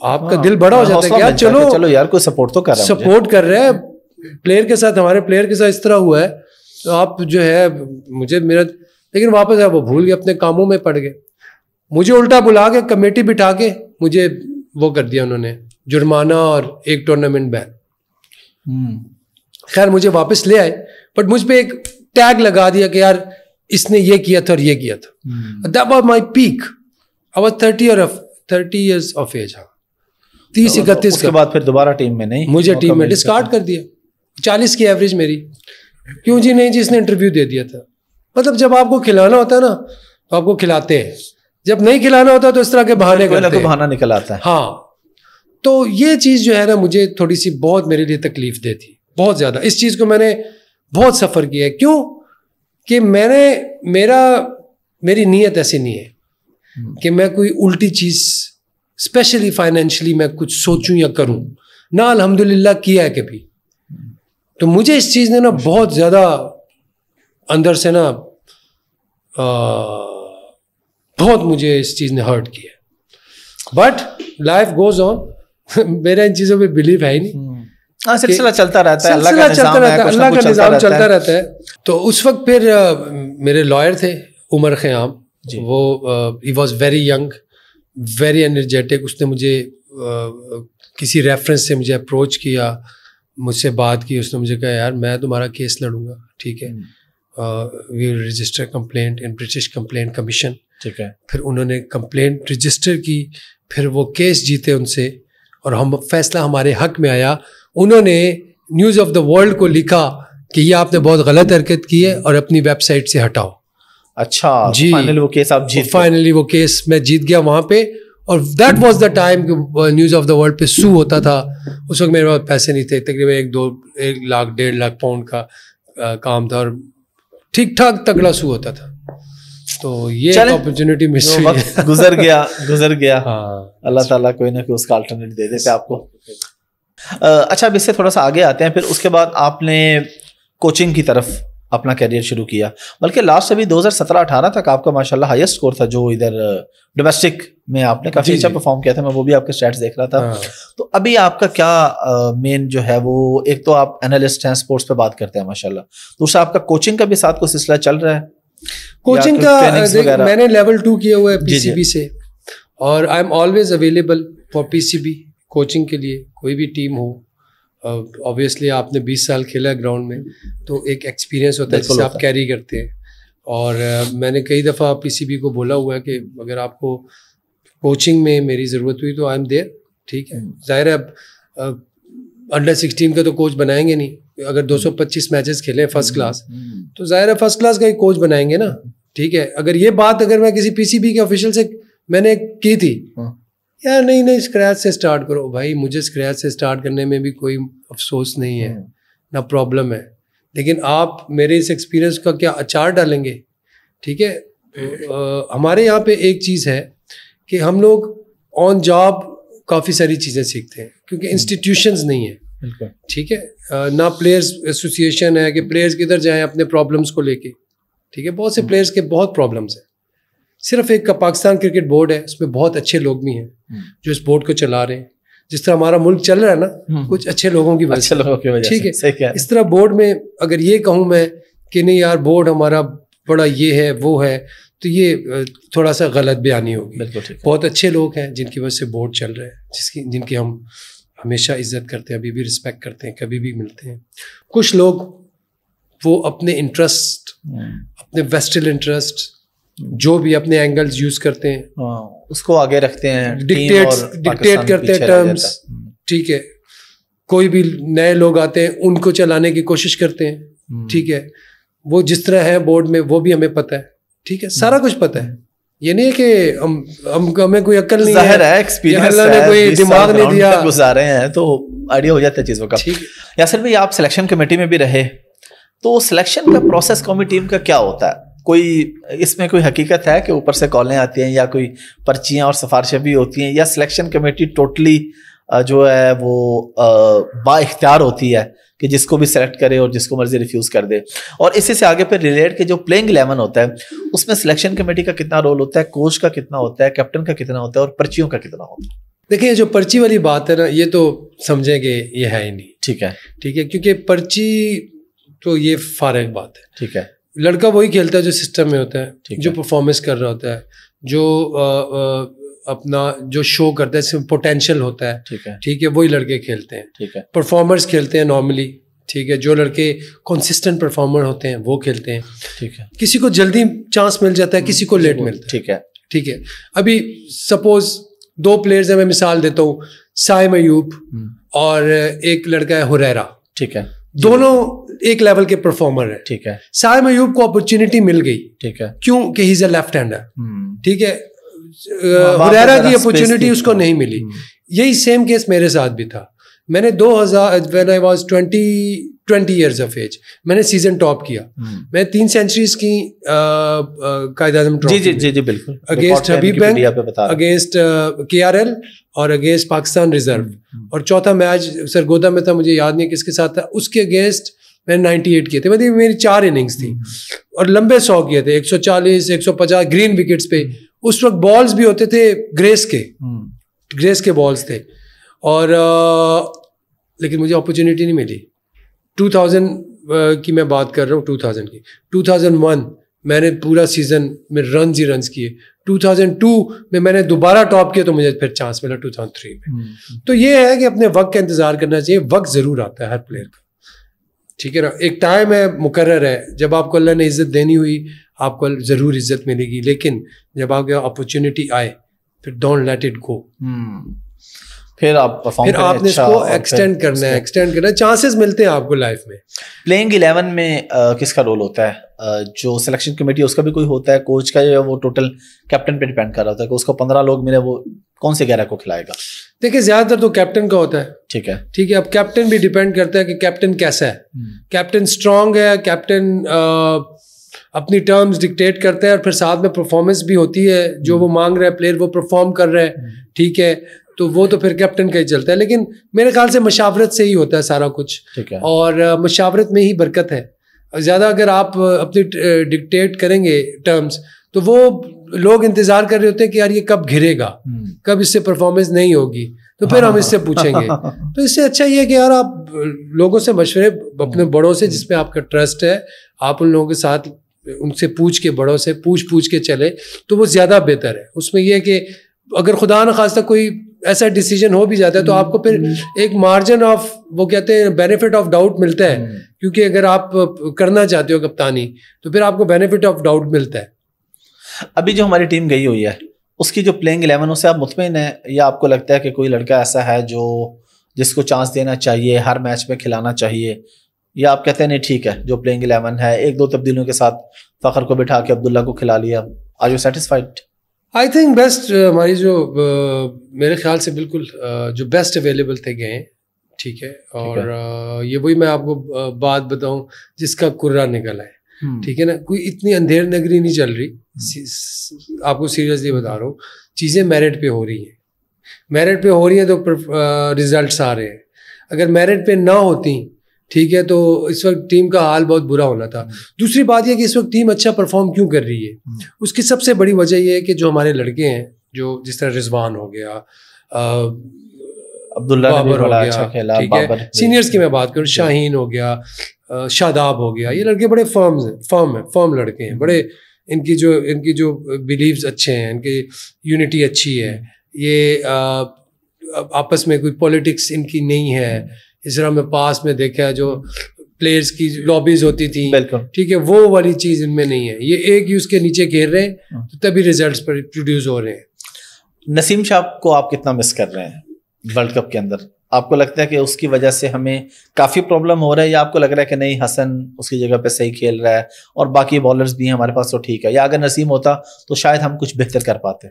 आपका दिल बड़ा हो जाता है यार, चलो चलो यार कोई सपोर्ट तो कर रहा है, सपोर्ट कर रहा है प्लेयर के साथ, हमारे प्लेयर के साथ इस तरह हुआ है, तो आप जो है मुझे मेरा। लेकिन वापस आप वो भूल गए, अपने कामों में पड़ गए। मुझे उल्टा बुला के कमेटी बिठा के मुझे वो कर दिया उन्होंने, जुर्माना और एक टूर्नामेंट बैन। खैर मुझे वापस ले आए, बट मुझ पे एक टैग लगा दिया कि यार इसने ये किया था और ये किया था। That was my peak, I was thirty और थर्टी ईयर्स ऑफ एज। हाँ, तीस इकतीस के बाद फिर दोबारा टीम में नहीं, मुझे टीम में डिस्कार्ड कर दिया। चालीस की एवरेज मेरी। क्यों जी? नहीं जी, इसने इंटरव्यू दे दिया था। मतलब जब आपको खिलाना होता है ना तो आपको खिलाते हैं, जब नहीं खिलाना होता तो इस तरह के बहाने करते हैं, बहाना निकल आता है। हाँ, तो ये चीज़ जो है ना मुझे थोड़ी सी बहुत, मेरे लिए तकलीफ देती बहुत ज़्यादा। इस चीज़ को मैंने बहुत सफ़र किया है। क्यों? कि मैंने मेरा मेरी नीयत ऐसी नहीं है कि मैं कोई उल्टी चीज़ स्पेशली फाइनेंशली मैं कुछ सोचूँ या करूँ ना, अल्हम्दुलिल्लाह किया है कभी। तो मुझे इस चीज़ ने ना बहुत ज़्यादा अंदर से ना आ, बहुत मुझे इस चीज़ ने हर्ट किया, बट लाइफ गोज ऑन। मेरा इन चीज़ों पे बिलीव है ही नहीं। हाँ, सिलसिला चलता रहता है, अल्लाह का निज़ाम है, अल्लाह का निज़ाम चलता रहता है। तो उस वक्त फिर आ, मेरे लॉयर थे उमर ख़याम, वो he was very young, very energetic. उसने मुझे आ, किसी रेफरेंस से मुझे अप्रोच किया, मुझसे बात की। उसने मुझे कहा यार मैं तुम्हारा केस लड़ूंगा, ठीक है, we register complaint in British complaint commission, ठीक है। फिर उन्होंने कंप्लेंट रजिस्टर की, फिर वो केस जीते उनसे, और हम फैसला हमारे हक में आया। उन्होंने न्यूज़ ऑफ द वर्ल्ड को लिखा कि ये आपने बहुत गलत हरकत की है और अपनी वेबसाइट से हटाओ। अच्छा जी, फाइनली वो केस आप जीत, फाइनली वो केस मैं जीत गया वहाँ पे। और that was the time news of the world पे सू होता था। उस वक्त मेरे पास पैसे नहीं थे, तकरीबन एक दो एक लाख डेढ़ लाख पाउंड का आ, काम था, और ठीक ठाक तगड़ा सू होता था। तो ये अपॉर्चुनिटी मिस हुई, गुजर गया गुजर गया। हाँ, अल्लाह ताला कोई ना कोई उसका अल्टरनेट दे देते आपको। अच्छा, अब इससे थोड़ा सा आगे आते हैं। फिर उसके बाद आपने कोचिंग की तरफ अपना कैरियर शुरू किया, बल्कि लास्ट अभी दो हज़ार सत्रह अठारह तक आपका माशाल्लाह हाईएस्ट स्कोर था, जो इधर डोमेस्टिक में आपने काफी अच्छा परफॉर्म किया था। मैं वो भी आपके स्टैट्स देख रहा था। हाँ। तो अभी आपका क्या मेन जो है वो, एक तो आप एनालिस्ट हैं, स्पोर्ट्स पे बात करते हैं माशाल्लाह, दूसरा आपका कोचिंग का भी साथ कोई सिलसिला चल रहा है? कोचिंग का मैंने लेवल टू किया हुआ है पीसीबी से, और I am always available for PCB coaching के लिए, कोई भी टीम हो। ऑब्वियसली uh, आपने बीस साल खेला है ग्राउंड में, तो एक एक्सपीरियंस होता है जिसे आप कैरी करते हैं। और uh, मैंने कई दफ़ा पीसीबी को बोला हुआ है कि अगर आपको कोचिंग में मेरी ज़रूरत हुई तो आई एम देयर, ठीक है। ज़ाहिर है अब अंडर सिक्सटीन का तो कोच बनाएंगे नहीं, अगर दो सौ पच्चीस मैचेस खेले फर्स्ट क्लास, तो ज़ाहिर है फर्स्ट क्लास का ही कोच बनाएंगे ना, ठीक है। अगर ये बात अगर मैं किसी पीसीबी के ऑफिशियल से मैंने की थी, यार नहीं नहीं स्क्रैच से स्टार्ट करो। भाई मुझे स्क्रैच से स्टार्ट करने में भी कोई अफसोस नहीं है ना प्रॉब्लम है, लेकिन आप मेरे इस एक्सपीरियंस का क्या अचार डालेंगे? ठीक है। आ, हमारे यहाँ पे एक चीज़ है कि हम लोग ऑन जॉब काफ़ी सारी चीज़ें सीखते हैं क्योंकि इंस्टीट्यूशंस नहीं है, ठीक है ना, प्लेयर्स एसोसिएशन है कि प्लेयर्स किधर जाएं अपने प्रॉब्लम्स को लेके, ठीक है। बहुत से प्लेयर्स के बहुत प्रॉब्लम्स हैं, सिर्फ एक का पाकिस्तान क्रिकेट बोर्ड है, उसमें बहुत अच्छे लोग भी हैं जो इस बोर्ड को चला रहे हैं। जिस तरह हमारा मुल्क चल रहा है ना, कुछ अच्छे लोगों की वजह से, ठीक है। इस तरह बोर्ड में अगर ये कहूँ मैं कि नहीं यार बोर्ड हमारा बड़ा ये है वो है, तो ये थोड़ा सा गलत बयानी होगी। बहुत अच्छे लोग हैं जिनकी वजह से बोर्ड चल रहा है, जिसकी जिनकी हम हमेशा इज्जत करते हैं, अभी भी रिस्पेक्ट करते हैं, कभी भी मिलते हैं। कुछ लोग वो अपने इंटरेस्ट, अपने वेस्टर्न इंटरेस्ट, जो भी अपने एंगल्स यूज करते हैं उसको आगे रखते हैं, डिक्टेट डिक्टेट करते हैं टर्म्स, ठीक है। कोई भी नए लोग आते हैं उनको चलाने की कोशिश करते हैं, ठीक है। वो जिस तरह है बोर्ड में वो भी हमें पता है, ठीक है, सारा कुछ पता है। ये नहीं है कि हम हम हमें कोई अक्ल नहीं है, है एक्सपीरियंस ने कोई दिमाग नहीं दिया, गुजारे हैं तो आइडिया हो जाता है चीज़ों का। यासिर भाई, आप सिलेक्शन कमेटी में भी रहे, तो सिलेक्शन का प्रोसेस कौमी टीम का क्या होता है? कोई इसमें कोई हकीकत है कि ऊपर से कॉलें आती हैं या कोई पर्चियाँ और सिफारिशें भी होती हैं, या सिलेक्शन कमेटी टोटली जो है वो बाइख्तियार होती है कि जिसको भी सेलेक्ट करे और जिसको मर्जी रिफ्यूज़ कर दे? और इसी से आगे पर रिलेट के जो प्लेइंग इलेवन होता है उसमें सिलेक्शन कमेटी का कितना रोल होता है, कोच का कितना होता है, कैप्टन का कितना होता है और पर्चियों का कितना होता है? देखिए, जो पर्ची वाली बात है ना, ये तो समझें कि ये है ही नहीं, ठीक है, ठीक है, क्योंकि पर्ची तो ये फारग बात है, ठीक है। लड़का वही खेलता है जो सिस्टम में होता है, जो परफॉर्मेंस कर रहा होता है, जो आ, आ, अपना जो शो करता है इसमें पोटेंशियल होता है, ठीक है, ठीक है, वही लड़के खेलते हैं, ठीक है। परफॉर्मर्स खेलते हैं नॉर्मली, ठीक है, जो लड़के कंसिस्टेंट परफॉर्मर होते हैं वो खेलते हैं, ठीक है। किसी को जल्दी चांस मिल जाता है, किसी को लेट मिलता है, ठीक है, ठीक है। अभी सपोज दो प्लेयर्स हैं, मैं मिसाल देता हूँ, साइम अयूब और एक लड़का है हुरैरा, ठीक है, दोनों एक लेवल के परफॉर्मर है, ठीक है। साइम अयूब को अपॉर्चुनिटी मिल गई, ठीक है, क्योंकि he is a left hander, ठीक है। हुरैरा की अपॉर्चुनिटी उसको नहीं मिली। यही सेम केस मेरे साथ भी था। मैंने दो हज़ार when I was twenty years of age मैंने सीजन टॉप किया, मैंने तीन सेंचुरीज की कायद-ए-आज़म ट्रॉफी, जी जी जी बिल्कुल, against Habib bank, against KRL और अगेंस्ट पाकिस्तान रिजर्व, और चौथा मैच सरगोदा में था, मुझे याद नहीं किसके साथ था, उसके अगेंस्ट मैंने नाइन्टी एट किए थे, मतलब मेरी चार इनिंग्स थी और लंबे सौ किए थे, एक सौ चालीस, एक सौ पचास ग्रीन विकेट्स पे। उस वक्त बॉल्स भी होते थे ग्रेस के, ग्रेस के बॉल्स थे, और आ, लेकिन मुझे अपॉर्चुनिटी नहीं मिली। दो हज़ार आ, की मैं बात कर रहा हूँ, दो हज़ार की, दो हज़ार एक मैंने पूरा सीज़न में रन ही रन किए, दो हज़ार दो में मैंने दोबारा टॉप किया, तो मुझे फिर चांस मिला दो हज़ार तीन में। तो ये है कि अपने वक्त का इंतज़ार करना चाहिए, वक्त ज़रूर आता है हर प्लेयर का, ठीक है ना। एक टाइम है मुकर्रर है, जब आपको अल्लाह ने इज़्ज़त देनी हुई आपको ज़रूर इज़्ज़त मिलेगी, लेकिन जब आपके अपॉर्चुनिटी आए फिर डोंट लेट इट गो, फिर आप फिर आपने इसको एक्सटेंड करना है, एक्सटेंड करना है, चांसेस मिलते हैं आपको लाइफ में। प्लेइंग इलेवन में आ, किसका रोल होता है? आ, जो सिलेक्शन कमेटी है उसका भी कोई होता है, कोच का जो वो टोटल कैप्टन पे डिपेंड कर रहा होता है कि उसको पंद्रह लोग मिले, वो कौन से ग्यारह को खिलाएगा? देखिए, ज़्यादातर तो कैप्टन का होता है, ठीक है, ठीक है। अब कैप्टन भी डिपेंड करता है कि कैप्टन कैसा है, कैप्टन स्ट्रॉन्ग है, कैप्टन अपनी टर्म्स डिक्टेट करता है, और फिर साथ में परफॉर्मेंस भी होती है, जो वो मांग रहा है प्लेयर वो परफॉर्म कर रहा है, ठीक है, तो वो तो फिर कैप्टन का ही चलता है। लेकिन मेरे ख्याल से मशावरत से ही होता है सारा कुछ, ठीक है, और मशावरत में ही बरकत है ज़्यादा। अगर आप अपनी डिक्टेट करेंगे टर्म्स तो वो लोग इंतजार कर रहे होते हैं कि यार ये कब घिरेगा, कब इससे परफॉर्मेंस नहीं होगी, तो फिर हम इससे पूछेंगे। तो इससे अच्छा ये है कि यार आप लोगों से मशवरे, अपने बड़ों से जिसमें आपका ट्रस्ट है, आप उन लोगों के साथ उनसे पूछ के, बड़ों से पूछ पूछ के चले तो वो ज़्यादा बेहतर है। उसमें यह है कि अगर खुदा न खास्ता कोई ऐसा डिसीजन हो भी जाता है तो आपको फिर एक मार्जिन ऑफ, वो कहते हैं बेनिफिट ऑफ डाउट मिलता है, क्योंकि अगर आप करना चाहते हो कप्तानी तो फिर आपको बेनिफिट ऑफ डाउट मिलता है। अभी जो हमारी टीम गई हुई है उसकी जो प्लेइंग इलेवन, उससे आप मुतमिन हैं या आपको लगता है कि कोई लड़का ऐसा है जो जिसको चांस देना चाहिए, हर मैच में खिलाना चाहिए, या आप कहते हैं नहीं ठीक है जो प्लेइंग इलेवन है, एक दो तब्दीलियों के साथ फखर को बिठा के अब्दुल्ला को खिला लिया? Are you satisfied? I think best हमारी जो uh, मेरे ख्याल से बिल्कुल uh, जो बेस्ट अवेलेबल थे गए, ठीक है, और uh, ये वही मैं आपको बात बताऊँ जिसका कुर्रा निकला है। ठीक है ना, कोई इतनी अंधेर नगरी नहीं चल रही, आपको सीरियसली बता रहा हूँ। चीज़ें मेरिट पे हो रही हैं, मेरिट पे हो रही हैं तो रिजल्ट्स आ रहे हैं। अगर मेरिट पे ना होती, ठीक है, तो इस वक्त टीम का हाल बहुत बुरा होना था। दूसरी बात यह कि इस वक्त टीम अच्छा परफॉर्म क्यों कर रही है, उसकी सबसे बड़ी वजह यह है कि जो हमारे लड़के हैं, जो जिस तरह रिजवान हो गया, अब्दुल्ला बाबर हो गया, ठीक है, सीनियर्स की मैं बात करूँ, शाहीन हो गया, शादाब हो गया, ये लड़के बड़े फर्म्स हैं, फर्म है, फर्म लड़के हैं, बड़े इनकी जो इनकी जो बिलीव्स अच्छे हैं, इनकी यूनिटी अच्छी है, ये आ, आपस में कोई पॉलिटिक्स इनकी नहीं है। इस तरह में पास में देखा जो प्लेयर्स की लॉबीज होती थी, ठीक है, वो वाली चीज़ इनमें नहीं है। ये एक ही उसके नीचे घेर रहे हैं तो तभी रिजल्ट्स पर प्रोड्यूस हो रहे हैं। नसीम शाह को आप कितना मिस कर रहे हैं वर्ल्ड कप के अंदर? आपको लगता है कि उसकी वजह से हमें काफ़ी प्रॉब्लम हो रहा है, या आपको लग रहा है कि नहीं, हसन उसकी जगह पे सही खेल रहा है और बाकी बॉलर्स भी हैं हमारे पास तो ठीक है, या अगर नसीम होता तो शायद हम कुछ बेहतर कर पाते?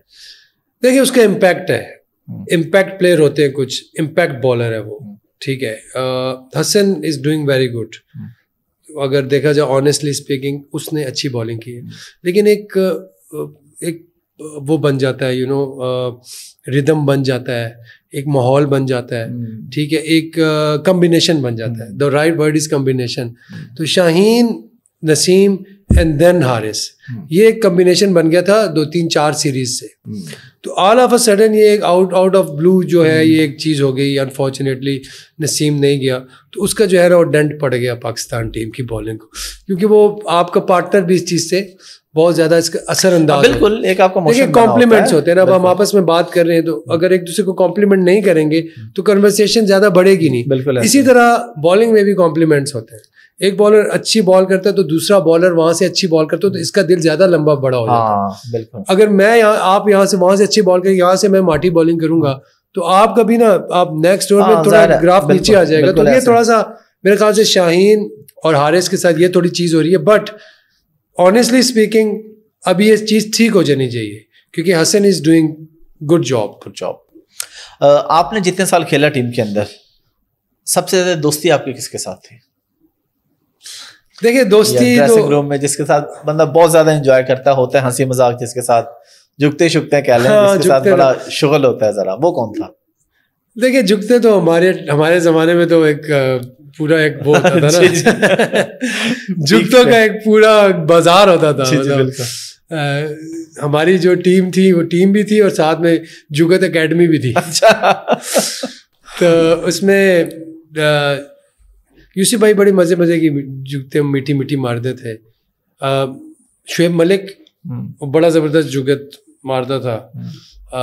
देखिए, उसका इम्पैक्ट है, इम्पैक्ट प्लेयर होते हैं, कुछ इम्पैक्ट बॉलर है वो, ठीक है। Hasan is doing very good, अगर देखा जाए ऑनेस्टली स्पीकिंग, उसने अच्छी बॉलिंग की है, लेकिन एक एक वो बन जाता है, यू नो, रिदम बन जाता है, एक माहौल बन जाता है, ठीक है, एक कम्बिनेशन बन जाता है, the right word is combination. तो शाहीन, नसीम एंड देन हारिस, ये एक कम्बिनेशन बन गया था दो तीन चार सीरीज से, तो ऑल ऑफ अ सडन ये एक आउट आउट ऑफ ब्लू जो है, ये एक चीज़ हो गई। अनफॉर्चुनेटली नसीम नहीं गया तो उसका जो है ना वो डंट पड़ गया पाकिस्तान टीम की बॉलिंग को, क्योंकि वो आपका पार्टनर भी इस चीज़ से बहुत ज्यादा इसका असर अंदाज है। बिल्कुल, एक आपका मोशन कॉम्प्लीमेंट्स होते हैं ना, अब हम आपस में बात कर रहे हैं तो अगर एक दूसरे को कॉम्प्लीमेंट नहीं करेंगे तो कन्वर्सेशन ज्यादा बढ़ेगी नहीं। बिल्कुल, इसी तरह बॉलिंग में भी कॉम्प्लीमेंट्स होते हैं। एक बॉलर अच्छी बॉल करता है तो दूसरा बॉलर वहां से अच्छी बॉल करता है तो इसका दिल ज्यादा लंबा बड़ा हो जाता है। अगर मैं यहाँ, आप यहाँ से वहां से अच्छी बॉल करेंगे, यहाँ से मैं माटी बॉलिंग करूंगा तो आप कभी ना, आप नेक्स्ट ओवर में थोड़ा ग्राफ नीचे आ जाएगा। तो ये थोड़ा सा मेरे ख्याल से शाहीन और हारिस के साथ ये थोड़ी चीज हो रही है, बट ऑनेस्टली स्पीकिंग अभी ये चीज़ ठीक हो जानी चाहिए, क्योंकि Hasan is doing good job good job आपने जितने साल खेला टीम के अंदर, सबसे ज़्यादा दोस्ती आपकी किसके साथ थी? देखिए, दोस्ती ड्रेसिंग रूम में जिसके साथ बंदा बहुत ज़्यादा एंजॉय करता होता है, हंसी मजाक जिसके साथ, जुगते शुगते कह लें, हाँ, जिसके साथ बड़ा शुगल होता है ज़रा, वो कौन था? देखिए, जुगते तो हमारे हमारे ज़माने में तो एक पूरा एक वो होता था ना, जुगतों का एक पूरा बाजार होता था। मतलब आ, हमारी जो टीम थी वो टीम भी थी और साथ में जुगत एकेडमी भी थी। अच्छा। तो उसमें यूसुफ भाई बड़े मज़े मज़े की जुगते मीठी मीठी मारते थे। शुएब मलिक बड़ा ज़बरदस्त जुगत मारता था। आ,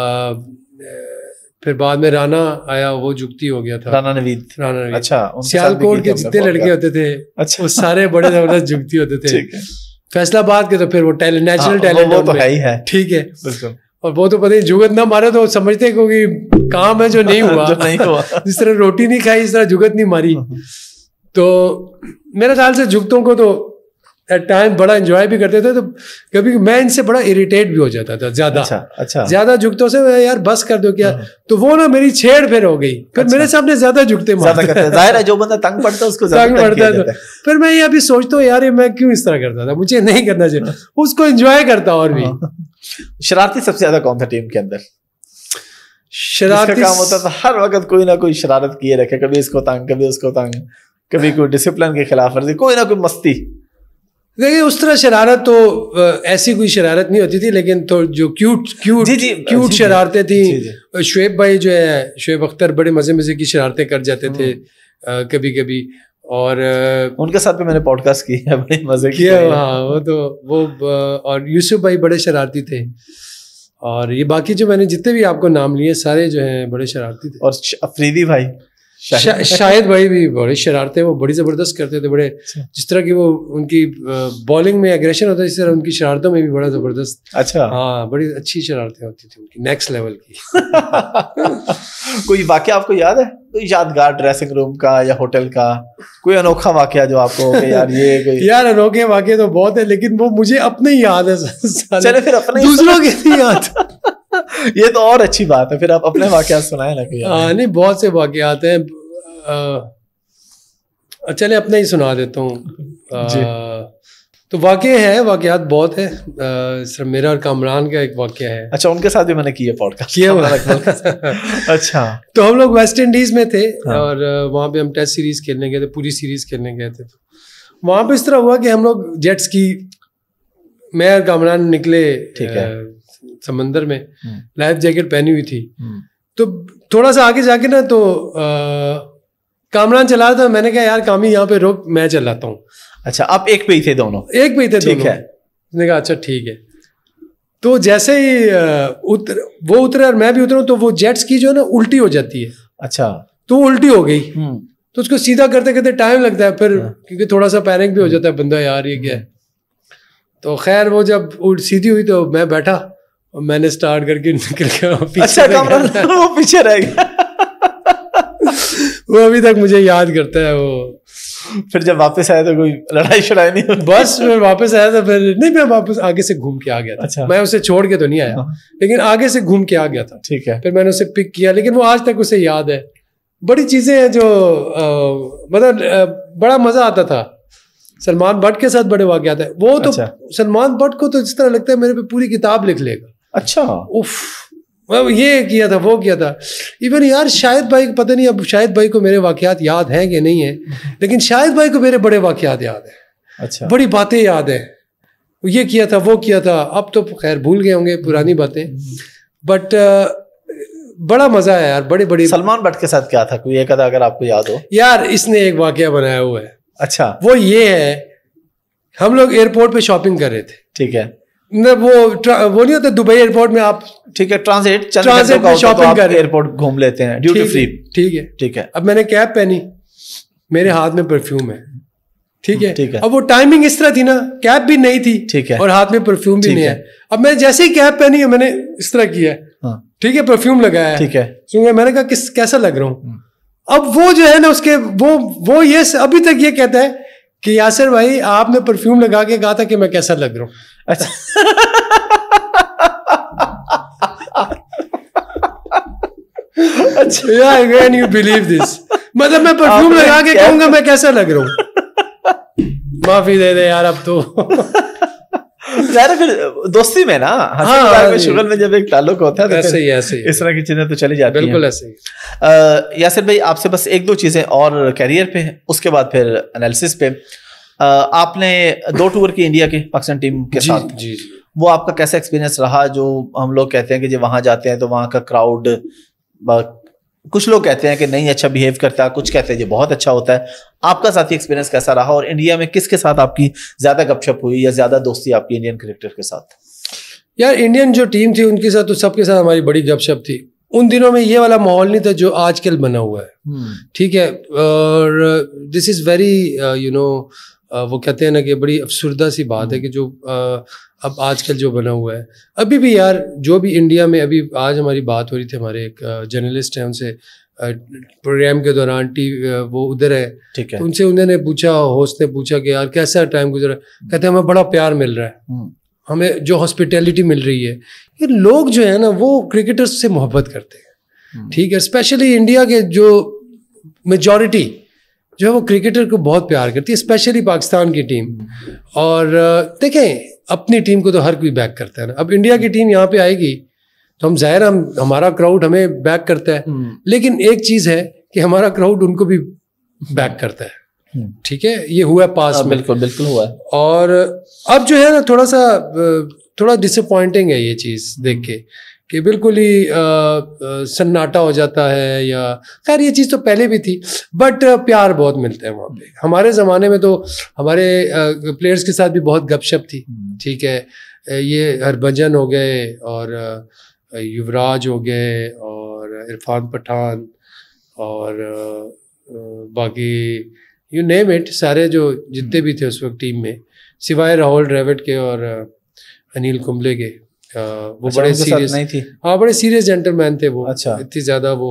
फिर बाद में राना आया, वो जुगती हो गया था, राना नवीद। राना नवीद, अच्छा, सियालकोट के जितने लड़के होते थे, अच्छा, वो सारे बड़े जबरदस्त जुगती होते थे। फैसलाबाद के तो फिर वो टैलेंट, नेचुरल टैलेंट वो तो है ही है, ठीक है, और वो तो पता नहीं जुगत ना मारे तो समझते क्योंकि काम है जो नहीं हुआ, नहीं हुआ, जिस तरह रोटी नहीं खाई इस तरह जुगत नहीं मारी। तो मेरे ख्याल से जुगतों को तो एट टाइम बड़ा एंजॉय भी करते थे, तो कभी मैं इनसे बड़ा इरिटेट भी हो जाता था ज्यादा। अच्छा, अच्छा। ज्यादा जुगतों से मैं, यार बस कर दो क्या, तो वो ना मेरी छेड़ फिर हो गई, फिर अच्छा। मेरे सामने ज्यादा जुगते मारते थे, जाहिर है जो बंदा तंग पड़ता है उसको तंग पड़ता था। फिर मैं ये अभी सोचता हूँ, यार ये मैं क्यों इस तरह करता था, मुझे नहीं करना चाहिए, उसको एंजॉय करता। और भी शरारती सबसे ज्यादा कौन था टीम के अंदर? शरारती काम होता था, हर वक्त कोई ना कोई शरारत किए रखे, कभी इसको तंग, कभी उसको तंग, कभी कोई डिसिप्लिन के खिलाफ वर्जी, कोई ना कोई मस्ती। देखिए, उस तरह शरारत तो ऐसी कोई शरारत नहीं होती थी, लेकिन तो जो क्यूट क्यूट जी जी, क्यूट शरारतें थी। शुएब भाई जो है, शोएब अख्तर, बड़े मज़े मज़े की शरारतें कर जाते थे आ, कभी कभी, और उनके साथ भी मैंने पॉडकास्ट की है, बड़े मज़े किया। हाँ, वो तो वो और यूसुफ भाई बड़े शरारती थे, और ये बाकी जो मैंने जितने भी आपको नाम लिए सारे जो हैं बड़े शरारती थे। और अफरीदी भाई, शाहिद शा, भाई भी बड़े शरारते, वो बड़ी ज़बरदस्त करते थे, बड़े जिस तरह की वो उनकी बॉलिंग में एग्रेशन होता है, इस तरह उनकी शरारतों में भी बड़ा ज़बरदस्त। अच्छा, हाँ, बड़ी अच्छी शरारतें होती थी उनकी, नेक्स्ट लेवल की। कोई वाकया आपको याद है, कोई यादगार ड्रेसिंग रूम का या होटल का, कोई अनोखा वाकया जो आपको हो यार ये कोई? यार अनोखे वाकये तो बहुत है, लेकिन वो मुझे अपने ही याद है, दूसरों के नहीं याद। ये तो और अच्छी बात है, फिर आप अपने वाकयात सुनाए ना। हाँ, नहीं, बहुत से वाकयात हैं। चले अपना ही सुना देता हूँ। तो वाक़े हैं, वाक़यात बहुत है। सिर्फ मेरा और कामरान का एक वाक़या है। अच्छा, उनके साथ भी मैंने किया पॉडकास्ट किया अच्छा, तो हम लोग वेस्ट इंडीज़ में थे हाँ। और वहाँ पे हम टेस्ट सीरीज़ खेलने गए थे, पूरी सीरीज़ खेलने गए थे। तो वहाँ पे इस तरह हुआ कि हम लोग जेट्स की, मैं और कामरान निकले समंदर में, लाइफ जैकेट पहनी हुई थी। तो थोड़ा सा आगे जाके ना, तो कामरान चला रहा था, मैंने कहा यार कामी यहाँ पे रोक, मैं चलाता हूँ। अच्छा, आप एक पे ही थे दोनों? एक पे ही थे दोनों। ठीक है, उसने कहा अच्छा ठीक है। तो जैसे ही उतर, वो उतरे और मैं भी उतरा, तो वो जेट्स की जो है ना उल्टी हो जाती है। अच्छा, तो वो उल्टी हो गई, तो उसको सीधा करते करते टाइम लगता है फिर, क्योंकि थोड़ा सा पैनिक भी हो जाता है बंदा, यार ये क्या है। तो खैर वो जब सीधी हुई तो मैं बैठा और मैंने स्टार्ट करके निकल गया। अच्छा, वो पीछे रह गया। वो अभी तक मुझे याद करता है वो। फिर जब वापस आया तो कोई लड़ाई शड़ाई नहीं? बस मैं वापस आया था फिर, नहीं मैं वापस आगे से घूम के आ गया था। अच्छा। मैं उसे छोड़ के तो नहीं आया, लेकिन आगे से घूम के आ गया था। ठीक है। फिर मैंने उसे पिक किया, लेकिन वो आज तक उसे याद है। बड़ी चीजें हैं जो मतलब बड़ा मजा आता था। सलमान बट के साथ बड़े वाकयात है वो। तो अच्छा। सलमान बट को तो जिस तरह लगता है मेरे पे पूरी किताब लिख लेगा। अच्छा, उफ, ये किया था वो किया था। इवन यार शाहिद भाई, पता नहीं अब शाहिद भाई को मेरे वाकयात याद हैं कि नहीं है, लेकिन शाहिद भाई को मेरे बड़े वाकयात याद हैं। अच्छा, बड़ी बातें याद हैं, ये किया था वो किया था। अब तो खैर भूल गए होंगे पुरानी बातें, बट बड़ा मज़ा है यार। बड़े बड़े सलमान बट के साथ क्या था, कोई एक अगर आपको याद हो? यार इसने एक वाकया बनाया हुआ है। अच्छा, वो ये है, हम लोग एयरपोर्ट पर शॉपिंग कर रहे थे। ठीक है, ना वो वो नहीं होता दुबई एयरपोर्ट में आप, ठीक है, ट्रांजिट ट्रांजिट में शॉपिंग कर एयरपोर्ट घूम लेते हैं, ड्यूटी फ्री। ठीक है ठीक है। अब मैंने कैप पहनी, मेरे हाथ में परफ्यूम है। ठीक है ठीक है। अब वो टाइमिंग इस तरह थी ना, कैप भी नहीं थी। ठीक है। और हाथ में परफ्यूम भी नहीं है। अब मैंने जैसे ही कैप पहनी है, मैंने इस तरह किया है। ठीक है, परफ्यूम लगाया। ठीक है, सुनिए मैंने कहा किस कैसा लग रहा हूँ। अब वो जो है ना उसके वो वो ये अभी तक ये कहता है कि यासिर भाई आपने परफ्यूम लगा के कहा था कि मैं कैसा लग रहा हूँ। अच्छा। अच्छा यार, कैन यू बिलीव दिस, मतलब मैं परफ्यूम लगा के कहूंगा मैं कैसा लग रहा हूँ। माफी दे दे यार अब तो। यार फिर दोस्ती में ना, हाँ, शुगल में जब एक ताल्लुक होता है तो ऐसे ही ऐसे इस तरह की चीजें तो चली जाती हैं। बिल्कुल ऐसे ही। यासिर भाई आपसे बस एक दो चीजें और कैरियर पे, उसके बाद फिर एनालिसिस पे। आ, आपने दो टूर की इंडिया के पाकिस्तान टीम के जी, साथ जी, जी। वो आपका कैसा एक्सपीरियंस रहा? जो हम लोग कहते हैं कि जब वहाँ जाते हैं तो वहाँ का क्राउड, कुछ लोग कहते हैं कि नहीं अच्छा बिहेव करता, कुछ कहते हैं जो बहुत अच्छा होता है। आपका साथी एक्सपीरियंस कैसा रहा, और इंडिया में किसके साथ आपकी ज्यादा गपशप हुई या ज्यादा दोस्ती आपकी इंडियन क्रिकेटर के साथ? यार इंडियन जो टीम थी उनके साथ तो सबके साथ हमारी बड़ी गपशप थी। उन दिनों में ये वाला माहौल नहीं था जो आजकल बना हुआ है। ठीक है, और this is very you know, वो कहते हैं ना कि बड़ी अफसरदा सी बात है कि जो uh, अब आजकल जो बना हुआ है। अभी भी यार जो भी इंडिया में, अभी आज हमारी बात हो रही थी, हमारे एक जर्नलिस्ट हैं, उनसे प्रोग्राम के दौरान टी वो उधर है, ठीक है, तो उनसे उन्होंने पूछा, होस्ट ने पूछा कि यार कैसा टाइम गुजरा, कहते हैं हमें बड़ा प्यार मिल रहा है, हमें जो हॉस्पिटैलिटी मिल रही है। ये लोग जो है ना वो क्रिकेटर्स से मोहब्बत करते हैं। ठीक है, स्पेशली इंडिया के जो मेजॉरिटी जो है वो क्रिकेटर को बहुत प्यार करती है, स्पेशली पाकिस्तान की टीम। और देखें अपनी टीम को तो हर कोई बैक करता है ना। अब इंडिया की टीम यहाँ पे आएगी तो हम जाहिर हम हमारा क्राउड हमें बैक करता है, लेकिन एक चीज़ है कि हमारा क्राउड उनको भी बैक करता है। ठीक है, ये हुआ पास में, बिल्कुल बिल्कुल हुआ। और अब जो है ना थोड़ा सा थोड़ा डिसअपॉइंटिंग है ये चीज़ देख के कि बिल्कुल ही सन्नाटा हो जाता है। या खैर ये चीज़ तो पहले भी थी, बट प्यार बहुत मिलता है वहाँ पे। हमारे ज़माने में तो हमारे प्लेयर्स के साथ भी बहुत गपशप थी। ठीक है, ये हरभजन हो गए और युवराज हो गए और इरफान पठान और बाकी यू नेम इट, सारे जो जितने भी थे उस वक्त टीम में, सिवाय राहुल द्रविड़ के और अनिल कुंबले के। आ, वो अच्छा, बड़े सीरियस नहीं थी। हाँ, बड़े सीरियस जेंटलमैन थे वो। अच्छा, इतनी ज्यादा वो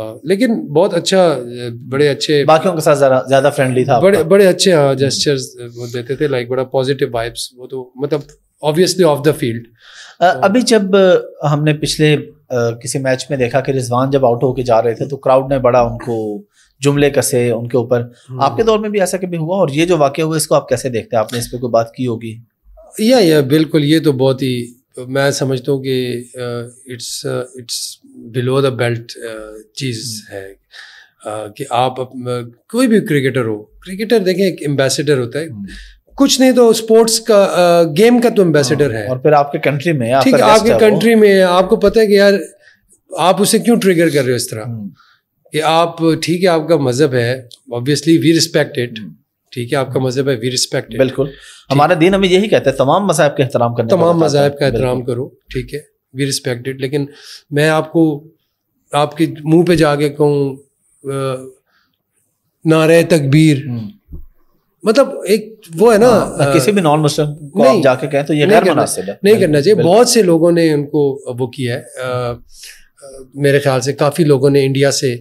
आ, लेकिन बहुत अच्छा, बड़े अच्छे, बाकियों के साथ ज्यादा फ्रेंडली था, बड़े बड़े अच्छे हाँ जेस्चर्स वो देते थे, लाइक बड़ा पॉजिटिव वाइब्स। वो तो मतलब ऑब्वियसली ऑफ द फील्ड। अभी जब हमने पिछले आ, किसी मैच में देखा कि रिजवान जब आउट होके जा रहे थे तो क्राउड ने बड़ा उनको जुमले कसे उनके ऊपर, आपके दौर में भी ऐसा कभी हुआ और ये जो वाकया हुआ इसको आप कैसे देखते हैं? आपने इस पर कोई बात की होगी? या या बिल्कुल, ये तो बहुत ही मैं समझता हूँ कि it's it's below the belt चीज़ है uh, कि आप uh, कोई भी क्रिकेटर हो, क्रिकेटर देखें एक एम्बेसडर होता है, कुछ नहीं तो स्पोर्ट्स का आ, गेम का तो एम्बेसडर है, और फिर आपके कंट्री में आप ठीक है आपके कंट्री में आपको पता है कि यार आप उसे क्यों ट्रिगर कर रहे हो इस तरह कि आप ठीक है आपका मजहब है, ऑब्वियसली वी रिस्पेक्ट इट, ठीक है आपका मजहब है वी रिस्पेक्ट इट, बिल्कुल हमारा दीन हमें यही कहता है तमाम मज़ाहिब का एहतराम करना, तमाम मज़ाहिब का एहतराम करो, ठीक है वी रिस्पेक्ट इट, लेकिन मैं आपको आपके मुँह पर जाके कहूँ नारे तकबीर, मतलब एक वो है ना आ, किसी भी नॉन मुस्लिम को आप जाके कहें तो ये गैर मुनासिब है, नहीं करना चाहिए। बहुत से लोगों ने उनको वो किया है, आ, मेरे ख्याल से काफ़ी लोगों ने इंडिया से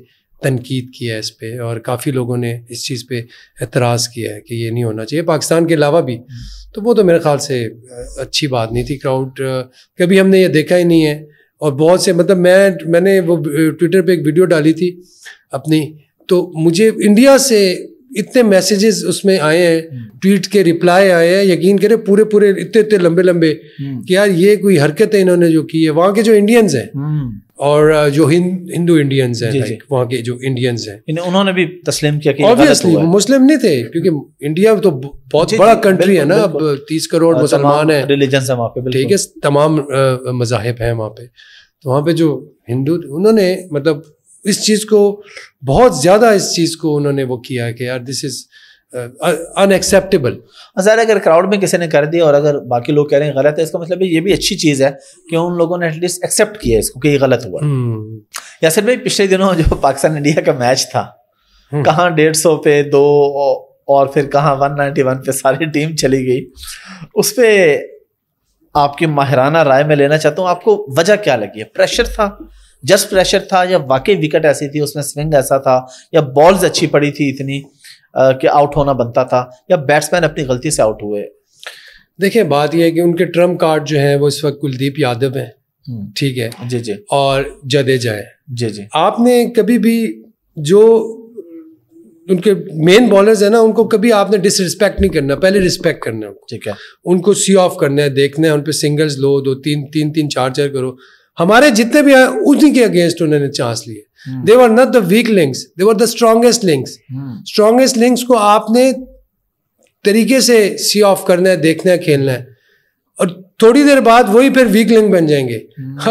तनकीद किया है इस पे, और काफ़ी लोगों ने इस चीज़ पे एतराज़ किया है कि ये नहीं होना चाहिए पाकिस्तान के अलावा भी, तो वो तो मेरे ख्याल से अच्छी बात नहीं थी। क्राउड कभी हमने ये देखा ही नहीं है, और बहुत से मतलब मैं मैंने वो ट्विटर पर एक वीडियो डाली थी अपनी, तो मुझे इंडिया से इतने मैसेजेस उसमें आए हैं, ट्वीट के रिप्लाई आए हैं, यकीन करें पूरे पूरे इतने इतने लंबे लंबे कि यार ये कोई हरकत है इन्होंने जो की है, वहाँ के जो इंडियंस हैं और जो हिंदू इंडियंस हैं, लाइक वहाँ के जो इंडियंस हैं उन्होंने भी तस्लीम किया कि ऑब्वियसली मुस्लिम नहीं थे, क्योंकि इंडिया तो बहुत बड़ा कंट्री है ना, अब तीस करोड़ मुसलमान है, रिलीजन है वहाँ पे, ठीक है तमाम मजाहिब हैं वहाँ पे, तो वहाँ पे जो हिंदू उन्होंने मतलब इस चीज़ को बहुत ज़्यादा इस चीज़ को उन्होंने वो किया कि यार दिस इज़ अनएक्सेप्टेबल। ज़ाहिर अगर क्राउड में किसी ने कर दिया और अगर बाकी लोग कह रहे हैं गलत है, इसका मतलब ये भी अच्छी चीज़ है कि उन लोगों ने एटलीस्ट एक्सेप्ट किया इसको कि ये गलत हुआ। यासिर भाई, पिछले दिनों जो पाकिस्तान इंडिया का मैच था, कहाँ डेढ़ सौ पे दो और फिर कहाँ वन नाइन्टी वन पे सारी टीम चली गई, उस पर आपकी माहिराना राय में लेना चाहता हूँ, आपको वजह क्या लगी है? प्रेशर था, जस्ट प्रेशर था, या वाकई विकेट ऐसी थी उसमें स्विंग ऐसा था, या बॉल्स अच्छी पड़ी थी इतनी कि आउट होना बनता था, या बैट्समैन अपनी गलती से आउट हुए? देखिए बात यह है कि उनके ट्रम्प कार्ड जो हैं वो इस वक्त कुलदीप यादव हैं, ठीक है जी जी, और जडेजा है जी जी। आपने कभी भी जो उनके मेन बॉलर्स हैं ना उनको कभी आपने डिसरिस्पेक्ट नहीं करना, पहले रिस्पेक्ट करना, ठीक है उनको सी ऑफ करना है, देखना है उन पर सिंगल्स लो, दो तीन तीन तीन चार चार करो। हमारे जितने भी हैं उन्हीं के अगेंस्ट उन्होंने चांस लिए, they were not the weak links, they were the strongest links. Strongest links को आपने तरीके से सी ऑफ करना है, देखना है, खेलना है, और थोड़ी देर बाद वही फिर वीक लिंक बन जाएंगे।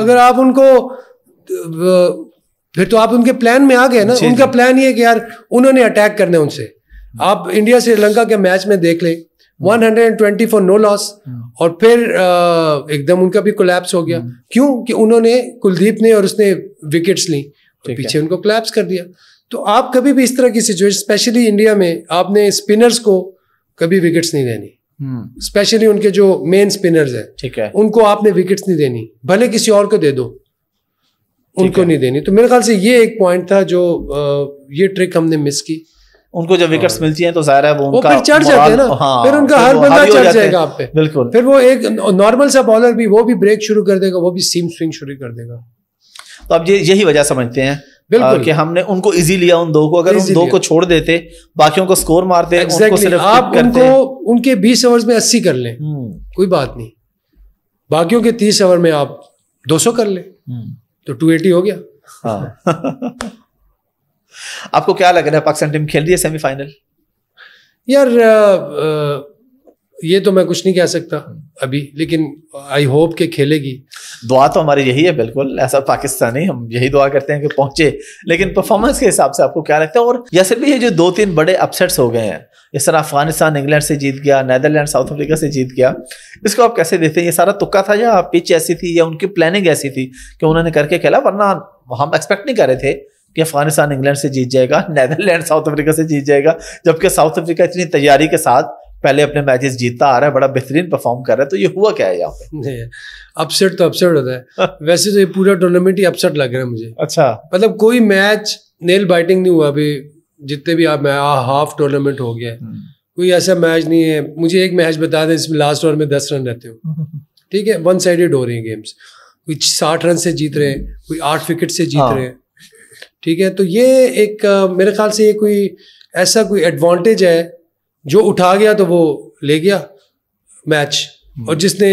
अगर आप उनको फिर तो आप उनके प्लान में आ गए ना, उनका प्लान ये कि यार उन्होंने अटैक करना है उनसे। आप इंडिया श्रीलंका के मैच में देख ले, one hundred twenty for no loss, और फिर एकदम उनका भी कोलैप्स हो गया, क्यों कि उन्होंने कुलदीप ने और उसने विकेट्स ली, पीछे उनको कोलैप्स कर दिया। तो आप कभी भी इस तरह की सिचुएशन स्पेशली इंडिया में आपने स्पिनर्स को कभी विकेट्स नहीं देनी, स्पेशली उनके जो मेन स्पिनर्स हैं, ठीक है उनको आपने विकेट्स नहीं देनी, भले किसी और को दे दो, उनको नहीं देनी। तो मेरे ख्याल से ये एक पॉइंट था जो ये ट्रिक हमने मिस की। उनको जब विकेट्स मिलती हैं तो ज़ाहिर है वो उनका वो फिर चढ़ जाते हैं ना, हाँ, फिर उनका हर बंदा चढ़ जाएगा आप पे, बिल्कुल फिर वो एक नॉर्मल सा बॉलर भी वो भी ब्रेक शुरू कर देगा, वो भी सीम स्विंग शुरू कर देगा। तो आप ये यही वजह समझते हैं बिल्कुल कि हमने उनको इजी लिया उन दो को, अगर उन दो को छोड़ देते बाकियों को स्कोर मारते, आप उनको उनके बीस ओवर में अस्सी कर लें कोई बात नहीं, बाकियों के तीस ओवर में आप दो सौ कर लें तो टू एटी हो गया। आपको क्या लग रहा है, पाकिस्तान टीम खेल रही है सेमीफाइनल? यार आ, ये तो मैं कुछ नहीं कह सकता अभी, लेकिन आई होप के खेलेगी। दुआ तो हमारी यही है, बिल्कुल ऐसा पाकिस्तानी हम यही दुआ करते हैं कि पहुंचे, लेकिन परफॉर्मेंस के हिसाब से आपको क्या लगता है? और या सिर्फ ये जो दो तीन बड़े अपसेट्स हो गए हैं, इस तरह अफगानिस्तान इंग्लैंड से जीत गया, नीदरलैंड साउथ अफ्रीका से जीत गया, इसको आप कैसे देखते हैं? ये सारा तुक्का था, या पिच ऐसी थी, या उनकी प्लानिंग ऐसी थी कि उन्होंने करके खेला, वरना हम एक्सपेक्ट नहीं कर रहे थे कि अफगानिस्तान इंग्लैंड से जीत जाएगा, नीदरलैंड साउथ अफ्रीका से जीत जाएगा, जबकि साउथ अफ्रीका इतनी तैयारी के साथ पहले अपने मैचेस जीतता आ रहा है, बड़ा बेहतरीन परफॉर्म कर रहा है, तो ये हुआ क्या है यहाँ पे? अपसेट तो अपसेट होता है। वैसे तो ये पूरा टूर्नामेंट ही अपसेट लग रहा है मुझे। अच्छा, मतलब कोई मैच नेल बाइटिंग नहीं हुआ अभी जितने भी आप हाफ टूर्नामेंट हो गया, कोई ऐसा मैच नहीं है। मुझे एक मैच बता दें जिसमें लास्ट ओवर में दस रन रहते हो, ठीक है वन साइडेड हो रही है गेम्स, कोई साठ रन से जीत रहे हैं, कोई आठ विकेट से जीत रहे हैं, ठीक है। तो ये एक मेरे ख्याल से ये कोई ऐसा कोई एडवांटेज है जो उठा गया तो वो ले गया मैच, और जिसने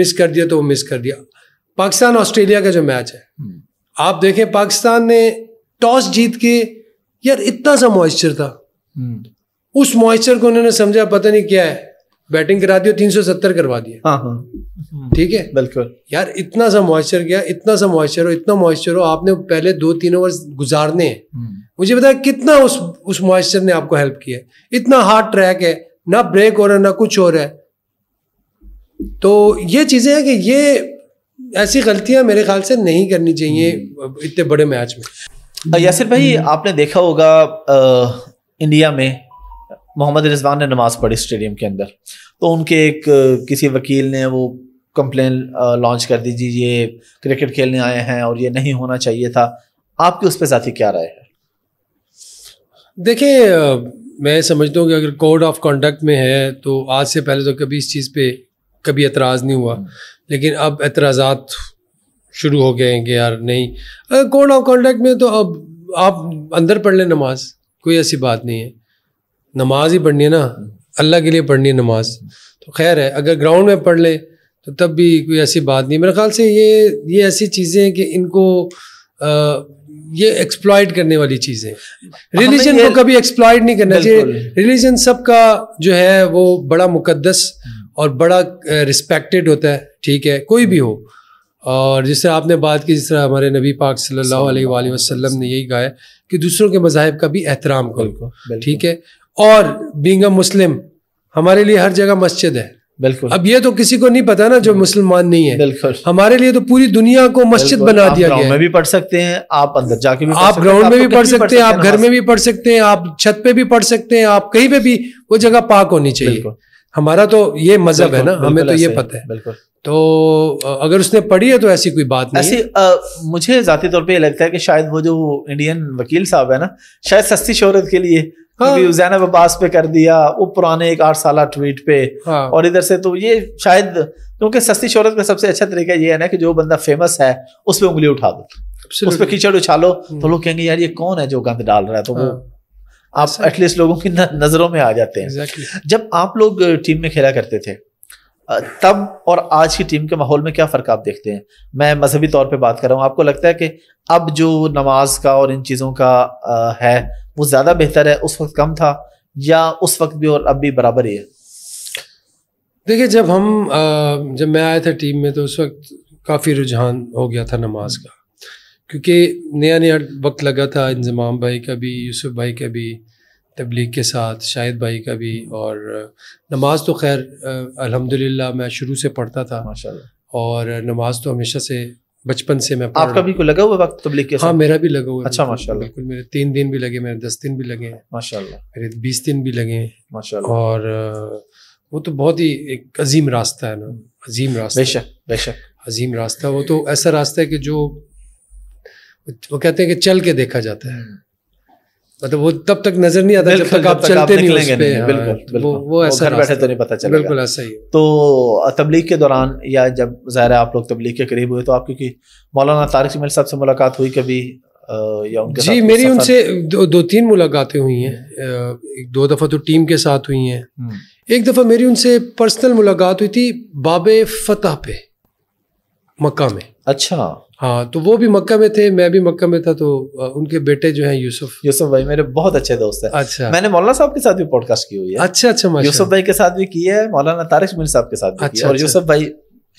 मिस कर दिया तो वो मिस कर दिया। पाकिस्तान ऑस्ट्रेलिया का जो मैच है, आप देखें पाकिस्तान ने टॉस जीत के, यार इतना सा मॉइस्चर था, उस मॉइस्चर को उन्होंने समझा पता नहीं क्या है, बैटिंग करा दी और तीन सौ सत्तर करवा दिया। ठीक है, बिल्कुल यार इतना सा मॉइस्चर गया, इतना सा मॉइस्चर हो, इतना मॉइस्चर हो, आपने पहले दो तीन ओवर गुजारने हैं। मुझे बताया कितना उस उस मॉइस्चर ने आपको हेल्प किया। इतना हार्ड ट्रैक है, ना ब्रेक हो रहा है, ना कुछ हो रहा है। तो ये चीजें हैं कि ये ऐसी गलतियां मेरे ख्याल से नहीं करनी चाहिए इतने बड़े मैच में। यासिर भाई, आपने देखा होगा आ, इंडिया में मोहम्मद रिजवान ने नमाज पढ़ी स्टेडियम के अंदर, तो उनके एक किसी वकील ने वो कंप्लेन लॉन्च कर दी, जी ये क्रिकेट खेलने आए हैं और ये नहीं होना चाहिए था। आपकी उस पर साथी क्या राय है? देखिए, मैं समझता हूँ कि अगर कोड ऑफ कंडक्ट में है तो आज से पहले तो कभी इस चीज़ पे कभी एतराज़ नहीं हुआ, लेकिन अब एतराज़ात शुरू हो गए हैं कि यार नहीं, कोड ऑफ कंडक्ट में तो अब आप अंदर पढ़ लें नमाज, कोई ऐसी बात नहीं है, नमाज ही पढ़नी है ना, अल्लाह के लिए पढ़नी है नमाज, तो खैर है। अगर ग्राउंड में पढ़ ले तो तब भी कोई ऐसी बात नहीं। मेरे ख्याल से ये ये ऐसी चीज़ें हैं कि इनको आ, ये एक्सप्लॉइट करने वाली चीज़ें, रिलीजन को कभी एक्सप्लॉइट नहीं करना चाहिए। रिलीजन सबका जो है वो बड़ा मुकद्दस और बड़ा रिस्पेक्टेड होता है, ठीक है, कोई भी हो। और जिस तरह आपने बात की, जिस तरह हमारे नबी पाक सल्लल्लाहो अलैहि वसल्लम ने यही कहा है कि दूसरों के मज़ाहिब का भी एहतराम करो, ठीक है। और बीइंग अ मुस्लिम, हमारे लिए हर जगह मस्जिद है। बिल्कुल, अब ये तो किसी को नहीं पता ना जो मुसलमान नहीं है। बिल्कुल, हमारे लिए तो पूरी दुनिया को मस्जिद बना दिया गया है। आप में भी पढ़ सकते हैं, आप अंदर जाके भी, आप ग्राउंड में भी पढ़ सकते हैं, आप घर में भी पढ़ सकते हैं, आप छत पे भी पढ़ सकते हैं, आप कहीं पे भी, वो जगह पाक होनी चाहिए। हमारा तो ये मजहब है ना, हमें तो ये पता है। बिल्कुल, तो अगर उसने पढ़ी है तो ऐसी कोई बात नहीं। ऐसी आ, मुझे जाती तौर पे ये लगता है कि शायद वो जो इंडियन वकील साहब है ना, शायद सस्ती शोहरत के लिए, हाँ। जैनब अब्बास पे कर दिया, वो पुराने एक आठ साल ट्वीट पे, हाँ। और इधर से तो ये शायद, क्योंकि सस्ती शोहरत का सबसे अच्छा तरीका ये है ना कि जो बंदा फेमस है उस पर उंगली उठा दो, उस पर कीचड़ उछालो, तो लोग कहेंगे यार ये कौन है जो गंद डाल रहा है, तो वो आप एटलीस्ट लोगों की नजरों में आ जाते हैं। exactly. जब आप लोग टीम में खेला करते थे तब और आज की टीम के माहौल में क्या फर्क आप देखते हैं? मैं मजहबी तौर पे बात कर रहा हूँ। आपको लगता है कि अब जो नमाज का और इन चीज़ों का है वो ज्यादा बेहतर है, उस वक्त कम था, या उस वक्त भी और अब भी बराबर ही है? देखिए, जब हम जब मैं आया था टीम में तो उस वक्त काफ़ी रुझान हो गया था नमाज का, क्योंकि नया नया वक्त लगा था, इंजमाम भाई का भी, यूसुफ भाई का भी, तबलीग के साथ शाहिद भाई का भी। और नमाज तो खैर अल्हम्दुलिल्लाह मैं शुरू से पढ़ता था माशाल्लाह, और नमाज तो हमेशा से बचपन से मैं पढ़ रहा। आपका भी कोई लगा हुआ वक्त तबलीग के साथ? हाँ, मेरा भी लगा हुआ। अच्छा, माशाल्लाह। बिल्कुल, मेरे तीन दिन भी लगे, मेरे दस दिन भी लगे माशाल्लाह, मेरे बीस दिन भी लगे माशाल्लाह। और वो तो बहुत ही एक अजीम रास्ता है ना, अजीम रास्ता, बेशक बेशक अजीम रास्ता। वो तो ऐसा रास्ता है कि जो वो कहते हैं कि चल के देखा जाता है, मतलब वो तब तक नजर नहीं आता जब तक आप चलते नहीं उस पे। बिल्कुल, वो वो ऐसा घर बैठे तो नहीं पता चलेगा। बिल्कुल ऐसा ही। तो तबलीग के दौरान, या जब ज़ाहिर है आप लोग तबलीग के करीब हुए, तो आपकी की मौलाना तारिक जमील साहब से मुलाकात हुई कभी या उनके साथ? जी, मेरी उनसे दो, दो तीन मुलाकातें हुई हैं। दो दफ़ा तो टीम के साथ हुई हैं, एक दफ़ा मेरी उनसे पर्सनल मुलाकात हुई थी बाब-ए-फतेह पे, मक्का में। अच्छा, हाँ, तो वो भी मक्का में थे, मैं भी मक्का में था। तो उनके बेटे जो हैं यूसुफ, यूसुफ भाई मेरे बहुत अच्छे दोस्त हैं। अच्छा, मैंने मौलाना साहब के साथ भी पॉडकास्ट की हुई है। अच्छा अच्छा, यूसुफ भाई के साथ भी की है, मौलाना तारिक जमील साहब के साथ भी। अच्छा, की है। और अच्छा, यूसुफ भाई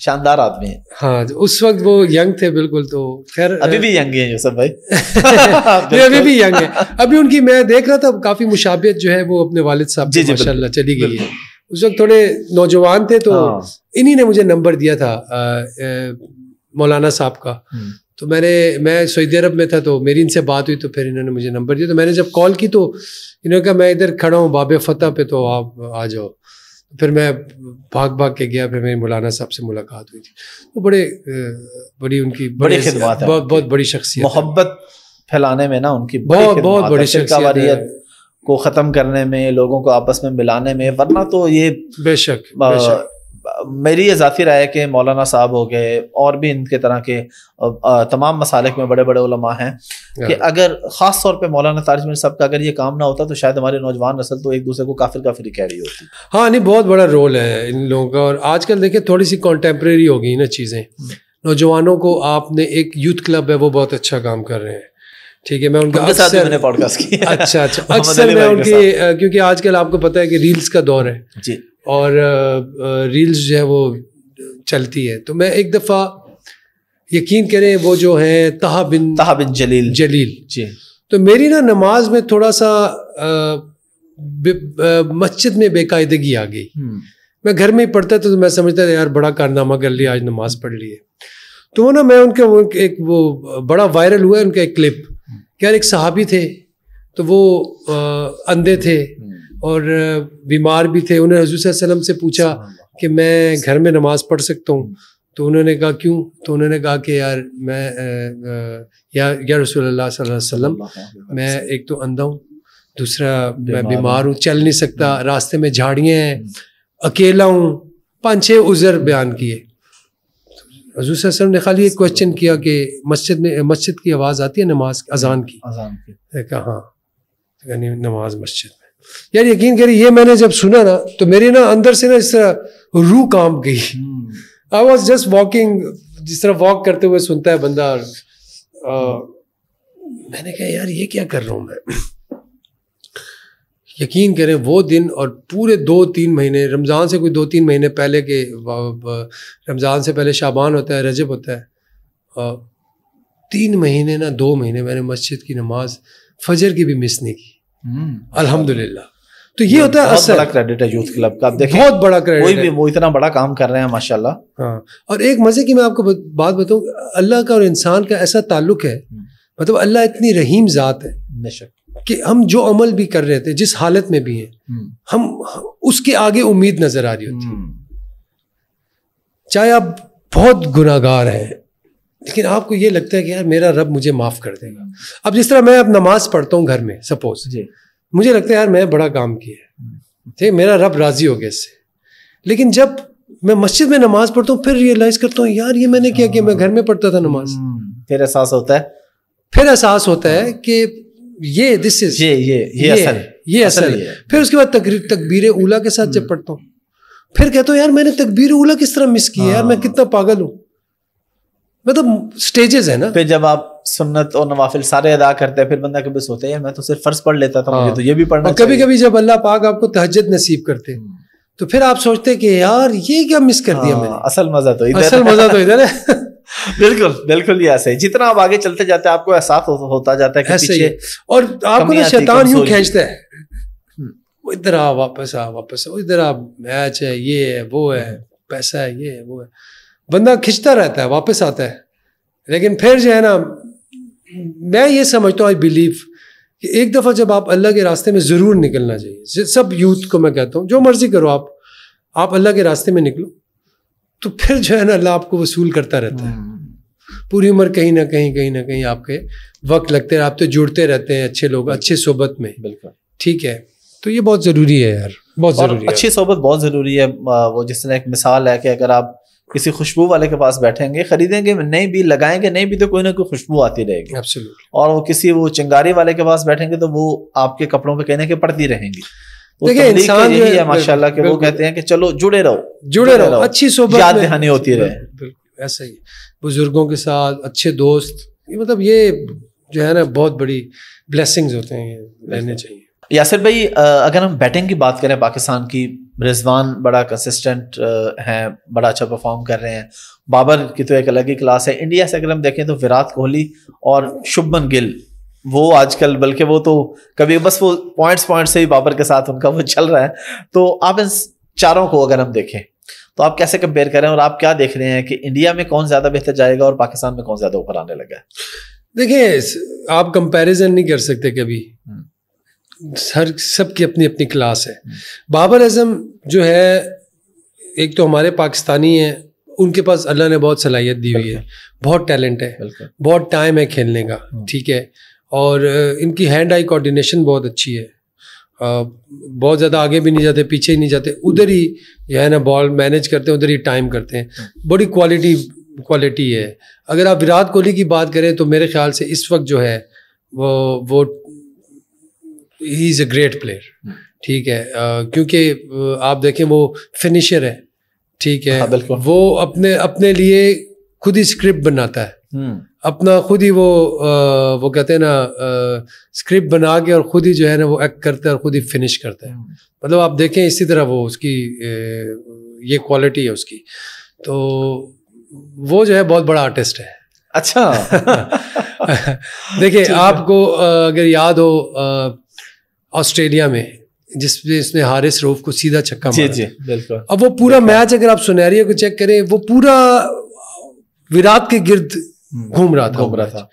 शानदार आदमी है। हाँ, उस वक्त वो यंग थे बिल्कुल। तो खैर अभी भी यंग है यूसुफ भाई, अभी भी यंग है। अभी उनकी मैं देख रहा था काफी मुशाबियत जो है वो अपने वालिद साहब जी माशाल्लाह चली गई है। उस वक्त थोड़े नौजवान थे, तो इन्हीं ने मुझे नंबर दिया था मौलाना साहब का। तो मैंने मैं सऊदी अरब में था, तो मेरी इनसे बात हुई, तो फिर इन्होंने मुझे नंबर दिया। तो मैंने जब कॉल की तो इन्होंने कहा मैं इधर खड़ा हूँ बाब-ए-फतेह पे, तो आप आ जाओ। फिर मैं भाग भाग के गया, फिर मेरी मौलाना साहब से मुलाकात हुई थी। वो बड़े बड़ी उनकी बड़ी खिदमत, बहुत बहुत बड़ी शख्सियत, मोहब्बत फैलाने में ना उनकी बहुत बहुत बड़ी शख्सियत को ख़त्म करने में, लोगों को आपस में मिलाने में, वरना तो ये बेशक मेरी ये ज़ाती राय है कि मौलाना साहब हो गए और भी इनके तरह के तमाम मसालिक में बड़े बड़े उलमा हैं कि अगर ख़ास तौर पे मौलाना तारिक जमील साहब का अगर ये काम ना होता तो शायद हमारे नौजवान नस्ल तो एक दूसरे को काफिर काफिर कह रही होती। हाँ नहीं, बहुत बड़ा रोल है इन लोगों का। और आजकल देखिए थोड़ी सी कॉन्टेम्प्रेरी हो गई ना चीज़ें, नौजवानों को आपने एक यूथ क्लब है वो बहुत अच्छा काम कर रहे हैं, ठीक है। मैं उनका अक्सर मैंने पॉडकास्ट किया, अच्छा अच्छा अक्सर मैं उनके, क्योंकि आजकल आपको पता है कि रील्स का दौर है जी, और रील्स जो है वो चलती है। तो मैं एक दफ़ा यकीन करें वो जो है तहा बिन तहा बिन जलील जलील जी, तो मेरी ना नमाज में थोड़ा सा मस्जिद में बेकायदगी आ गई। मैं घर में ही पढ़ता था तो मैं समझता था यार बड़ा कारनामा कर लिया, आज नमाज पढ़ ली है। तो ना मैं उनके वो एक वो बड़ा वायरल हुआ है उनका एक क्लिप, यार एक सहाबी थे तो वो आ, अंधे थे और बीमार भी थे, उन्होंने हुजूर सल्लल्लाहु अलैहि वसल्लम से पूछा कि मैं घर में नमाज पढ़ सकता हूँ, तो उन्होंने कहा क्यों, तो उन्होंने कहा कि यार मैं आ, या, या रसूलल्लाह सल्लल्लाहु अलैहि वसल्लम मैं एक तो अंधा हूँ, दूसरा मैं बीमार हूँ, चल नहीं सकता, रास्ते में झाड़ियाँ हैं, अकेला हूँ, पाँच छः उज़र बयान किए। हुजूर सल्लल्लाहु अलैहि वसल्लम ने खाली एक क्वेश्चन किया कि मस्जिद में मस्जिद की आवाज़ आती है नमाज अजान की, अजान की कहा हाँ, तो नहीं नमाज मस्जिद में। यार यकीन करिए ये मैंने जब सुना ना तो मेरे ना अंदर से ना इस तरह रूह कांप गई। आई वॉज जस्ट वॉकिंग, जिस तरह वॉक करते हुए सुनता है बंदा। आ, मैंने कहा यार ये क्या कर रहा हूँ मैं। यकीन करें वो दिन और पूरे दो तीन महीने रमज़ान से कोई दो तीन महीने पहले के, रमज़ान से पहले शाबान होता है, रजब होता है, तीन महीने ना दो महीने मैंने मस्जिद की नमाज फजर की भी मिस नहीं की, अल्हम्दुलिल्लाह। तो ये होता है असर, बड़ा क्रेडिट है यूथ क्लब का, आप देखें बहुत बड़ा क्रेडिट है, कोई भी वो इतना बड़ा काम कर रहे हैं माशाल्लाह। हाँ, और एक मज़े की मैं आपको बात बताऊँ, अल्लाह का और इंसान का ऐसा ताल्लुक है, मतलब अल्लाह इतनी रहीम ज़ात है बेशक कि हम जो अमल भी कर रहे थे जिस हालत में भी हैं हम उसके आगे उम्मीद नजर आ रही होती, चाहे आप बहुत गुनाहगार हैं लेकिन आपको ये लगता है कि यार मेरा रब मुझे माफ कर देगा। अब जिस तरह मैं अब नमाज पढ़ता हूँ घर में सपोज जी, मुझे लगता है यार मैं बड़ा काम किया है, मेरा रब राजी हो गया इससे, लेकिन जब मैं मस्जिद में नमाज पढ़ता हूँ फिर रियलाइज करता हूँ यार ये मैंने क्या किया, मैं घर में पढ़ता था नमाज। फिर एहसास होता है, फिर एहसास होता है कि ये दिस इज ये ये ये असल ये असल। फिर उसके बाद तकबीर उला के साथ जब पढ़ता हूँ फिर कहता हूँ यार मैंने तकबीर उला किस तरह मिस की है, यार मैं कितना पागल हूँ। मतलब स्टेजेस है ना। फिर जब आप सुन्नत और नवाफिल सारे अदा करते हैं फिर बंदा कभी सोते हैं यार मैं तो सिर्फ फर्ज पढ़ लेता था, मुझे तो ये भी पढ़ना चाहिए। कभी कभी जब अल्लाह पाक आपको तहज्जुद नसीब करते हैं तो फिर आप सोचते कि यार ये क्या मिस कर दिया मैंने, असल मजा तो इधर असल मजा तो इधर है। बिल्कुल बिल्कुल, ये ऐसे जितना आप आगे चलते जाते हैं आपको एहसास हो, होता जाता है कि पीछे है। और आपको ना शैतान यूं खींचता है, इधर आ वापस आ वापस आ, इधर आ मैच है ये है वो है, पैसा है ये है वो है, बंदा खिंचता रहता है वापस आता है। लेकिन फिर जो है ना मैं ये समझता हूँ आई बिलीव कि एक दफ़ा जब आप अल्लाह के रास्ते में ज़रूर निकलना चाहिए। सब यूथ को मैं कहता हूँ जो मर्ज़ी करो आप आप अल्लाह के रास्ते में निकलो तो फिर जो है ना अल्लाह आपको वसूल करता रहता है। पूरी उम्र कहीं ना कहीं कहीं ना कहीं आपके वक्त लगते हैं, आप तो जुड़ते रहते हैं अच्छे लोग अच्छे सोबत में, बिल्कुल ठीक है। तो ये बहुत ज़रूरी है यार, बहुत ज़रूरी है, अच्छी सोबत बहुत ज़रूरी है। वो जिस तरह एक मिसाल है कि अगर आप किसी खुशबू वाले के पास बैठेंगे, खरीदेंगे नहीं भी, लगाएंगे नहीं भी, तो कोई ना कोई खुशबू आती रहेगी। एब्सोल्युटली। और वो किसी वो चिंगारी वाले के पास बैठेंगे तो वो आपके कपड़ों पे कहने के पड़ती रहेंगी। देखिए इंसान यही है माशाल्लाह कि वो कहते हैं कि चलो जुड़े रहो जुड़े रहो, अच्छी सोबत, याद दहानी होती रहे। बिल्कुल ऐसा ही बुजुर्गों के साथ अच्छे दोस्त, मतलब ये जो है ना बहुत बड़ी ब्लेसिंग्स होते हैं, रहने चाहिए। यासिर भाई अगर हम बैटिंग की बात करें पाकिस्तान की, रिजवान बड़ा कंसिस्टेंट हैं, बड़ा अच्छा परफॉर्म कर रहे हैं, बाबर की तो एक अलग ही क्लास है। इंडिया से अगर हम देखें तो विराट कोहली और शुभमन गिल, वो आजकल बल्कि वो तो कभी बस वो पॉइंट्स पॉइंट्स से ही बाबर के साथ उनका वो चल रहा है। तो आप इन चारों को अगर हम देखें तो आप कैसे कंपेयर करें और आप क्या देख रहे हैं कि इंडिया में कौन ज़्यादा बेहतर जाएगा और पाकिस्तान में कौन ज़्यादा ऊपर आने लगा है? देखिए आप कंपेरिजन नहीं कर सकते कभी, हर सब की अपनी अपनी क्लास है। बाबर आजम जो है एक तो हमारे पाकिस्तानी हैं, उनके पास अल्लाह ने बहुत सलाहियत दी हुई है, बहुत टैलेंट है, बहुत टाइम है खेलने का, ठीक है। और इनकी हैंड आई कोऑर्डिनेशन बहुत अच्छी है बहुत ज़्यादा आगे भी नहीं जाते, पीछे ही नहीं जाते, उधर ही जो है ना बॉल मैनेज करते हैं, उधर ही टाइम करते हैं। बड़ी क्वालिटी क्वालिटी है। अगर आप विराट कोहली की बात करें तो मेरे ख्याल से इस वक्त जो है वो वो he is a great player, ठीक है, क्योंकि आप देखें वो फिनिशर है, ठीक है, हाँ, वो अपने अपने लिए खुद ही स्क्रिप्ट बनाता है, अपना खुद ही वो आ, वो कहते हैं ना स्क्रिप्ट बना के और ख़ुद ही जो है ना वो एक्ट करता है और ख़ुद ही फिनिश करता है। मतलब आप देखें इसी तरह वो उसकी ए, ये क्वालिटी है उसकी, तो वो जो है बहुत बड़ा आर्टिस्ट है। अच्छा देखिए आपको अगर याद हो ऑस्ट्रेलिया में जिसमें इसने हारिस रूफ को सीधा छक्का मारा, जी बिल्कुल, अब वो पूरा मैच अगर आप सुनहरिया को चेक करें वो पूरा विराट के गिर्द घूम रहा था घूम रहा था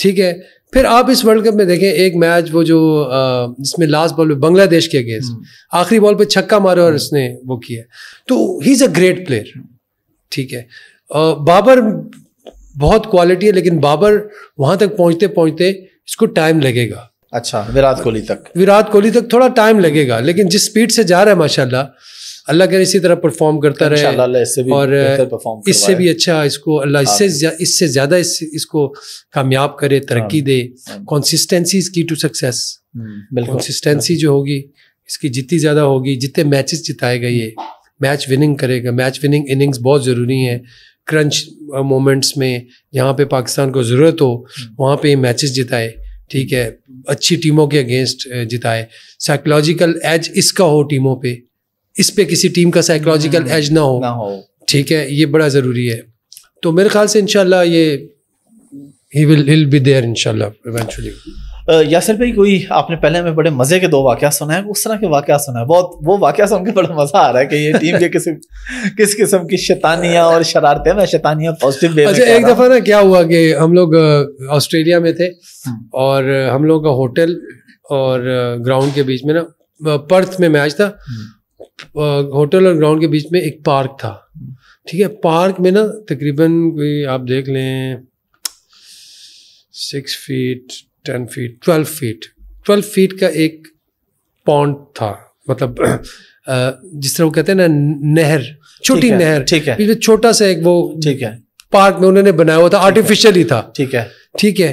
ठीक है। फिर आप इस वर्ल्ड कप में देखें एक मैच वो जो जिसमें लास्ट बॉल पे बांग्लादेश के अगेंस्ट आखिरी बॉल पे छक्का मारा और इसने वो किया, तो he is a great player, ठीक है। बाबर बहुत क्वालिटी है, लेकिन बाबर वहाँ तक पहुँचते पहुँचते इसको टाइम लगेगा। अच्छा, विराट कोहली तक विराट कोहली तक थोड़ा टाइम लगेगा, लेकिन जिस स्पीड से जा रहा है माशाल्लाह, अल्लाह करे इसी तरह परफॉर्म करता रहे और इससे भी अच्छा इसको अल्लाह इससे जा, इससे ज़्यादा इस, इसको कामयाब करे, तरक्की दे। Consistency is key to success, consistency जो होगी इसकी जितनी ज़्यादा होगी, जितने मैचेस जिताएगा, ये मैच विनिंग करेगा। मैच विनिंग इनिंग्स बहुत ज़रूरी है, क्रंच मोमेंट्स में जहाँ पे पाकिस्तान को ज़रूरत हो वहाँ पे मैचेस जिताए, ठीक है, अच्छी टीमों के अगेंस्ट जिताए। साइकोलॉजिकल एज इसका हो टीमों पे, इस पे किसी टीम का साइकोलॉजिकल एज ना हो, ना हो, ठीक है, ये बड़ा ज़रूरी है। तो मेरे ख्याल से इंशाल्लाह ये ही विल विल बी देयर इंशाल्लाह इवेंचुअली। यासिर भाई, कोई आपने पहले हमें बड़े मज़े के दो वाक़या सुनाए, उस तरह के वाक़या सुनाए, बहुत वो वाक़या सुन के बड़ा मज़ा आ रहा है कि ये टीम के किसी किस किस्म की शैतानियाँ और शरारतें। मैं शैतानियाँ पॉजिटिव वे में कह रहा हूँ। अच्छा, एक दफ़ा ना क्या हुआ कि हम लोग ऑस्ट्रेलिया में थे और हम लोग का होटल और ग्राउंड के बीच में ना पर्थ में मैच था, होटल और ग्राउंड के बीच में एक पार्क था, ठीक है। पार्क में ना तकरीबन कोई आप देख लें six feet ten feet twelve feet twelve feet का एक पॉन्ड था, मतलब जिस तरह वो कहते हैं ना नहर, छोटी नहर, ठीक है, छोटा सा एक वो, ठीक है, पार्क में उन्होंने बनाया हुआ था, आर्टिफिशियल ही था, ठीक है, ठीक है।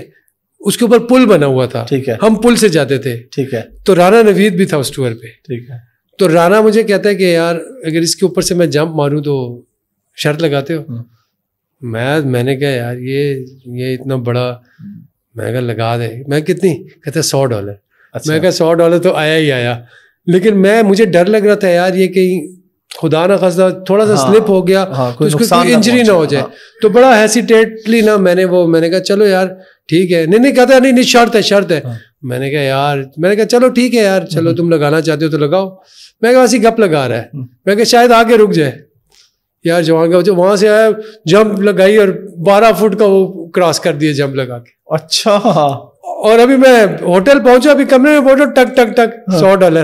उसके ऊपर पुल बना हुआ था, ठीक है, हम पुल से जाते थे, ठीक है। तो राना नवीद भी था उस टूर पे, ठीक है। तो राना मुझे कहता है कि यार अगर इसके ऊपर से मैं जंप मारूं तो शर्त लगाते हो? मैं मैंने कहा यार ये ये इतना बड़ा, मैं कहा लगा दे। मैं कितनी? कहता सौ डॉलर। अच्छा। मैं कहा सौ डॉलर तो आया ही आया, लेकिन मैं मुझे डर लग रहा था यार ये कहीं खुदा ना खासा थोड़ा सा हाँ, स्लिप हो गया हाँ, तो उसको कोई इंजरी ना हो जाए। हाँ। तो बड़ा हेसिटेटली ना मैंने वो मैंने कहा चलो यार ठीक है, नहीं नहीं कहता नहीं नहीं शर्त है शर्त है हाँ। मैंने कहा यार मैंने कहा चलो ठीक है यार, चलो तुम लगाना चाहते हो तो लगाओ। मैं कहा ऐसी गप लगा रहा है, मैं कहा शायद आगे रुक जाए यार जवान का, जो वहाँ से आया जंप लगाई और बारह फुट का वो क्रॉस कर दिए जंप लगा के। अच्छा। और अभी मैं होटल पहुंचा, अभी कमरे में पहुंचा, टक टक टक सौ डॉलर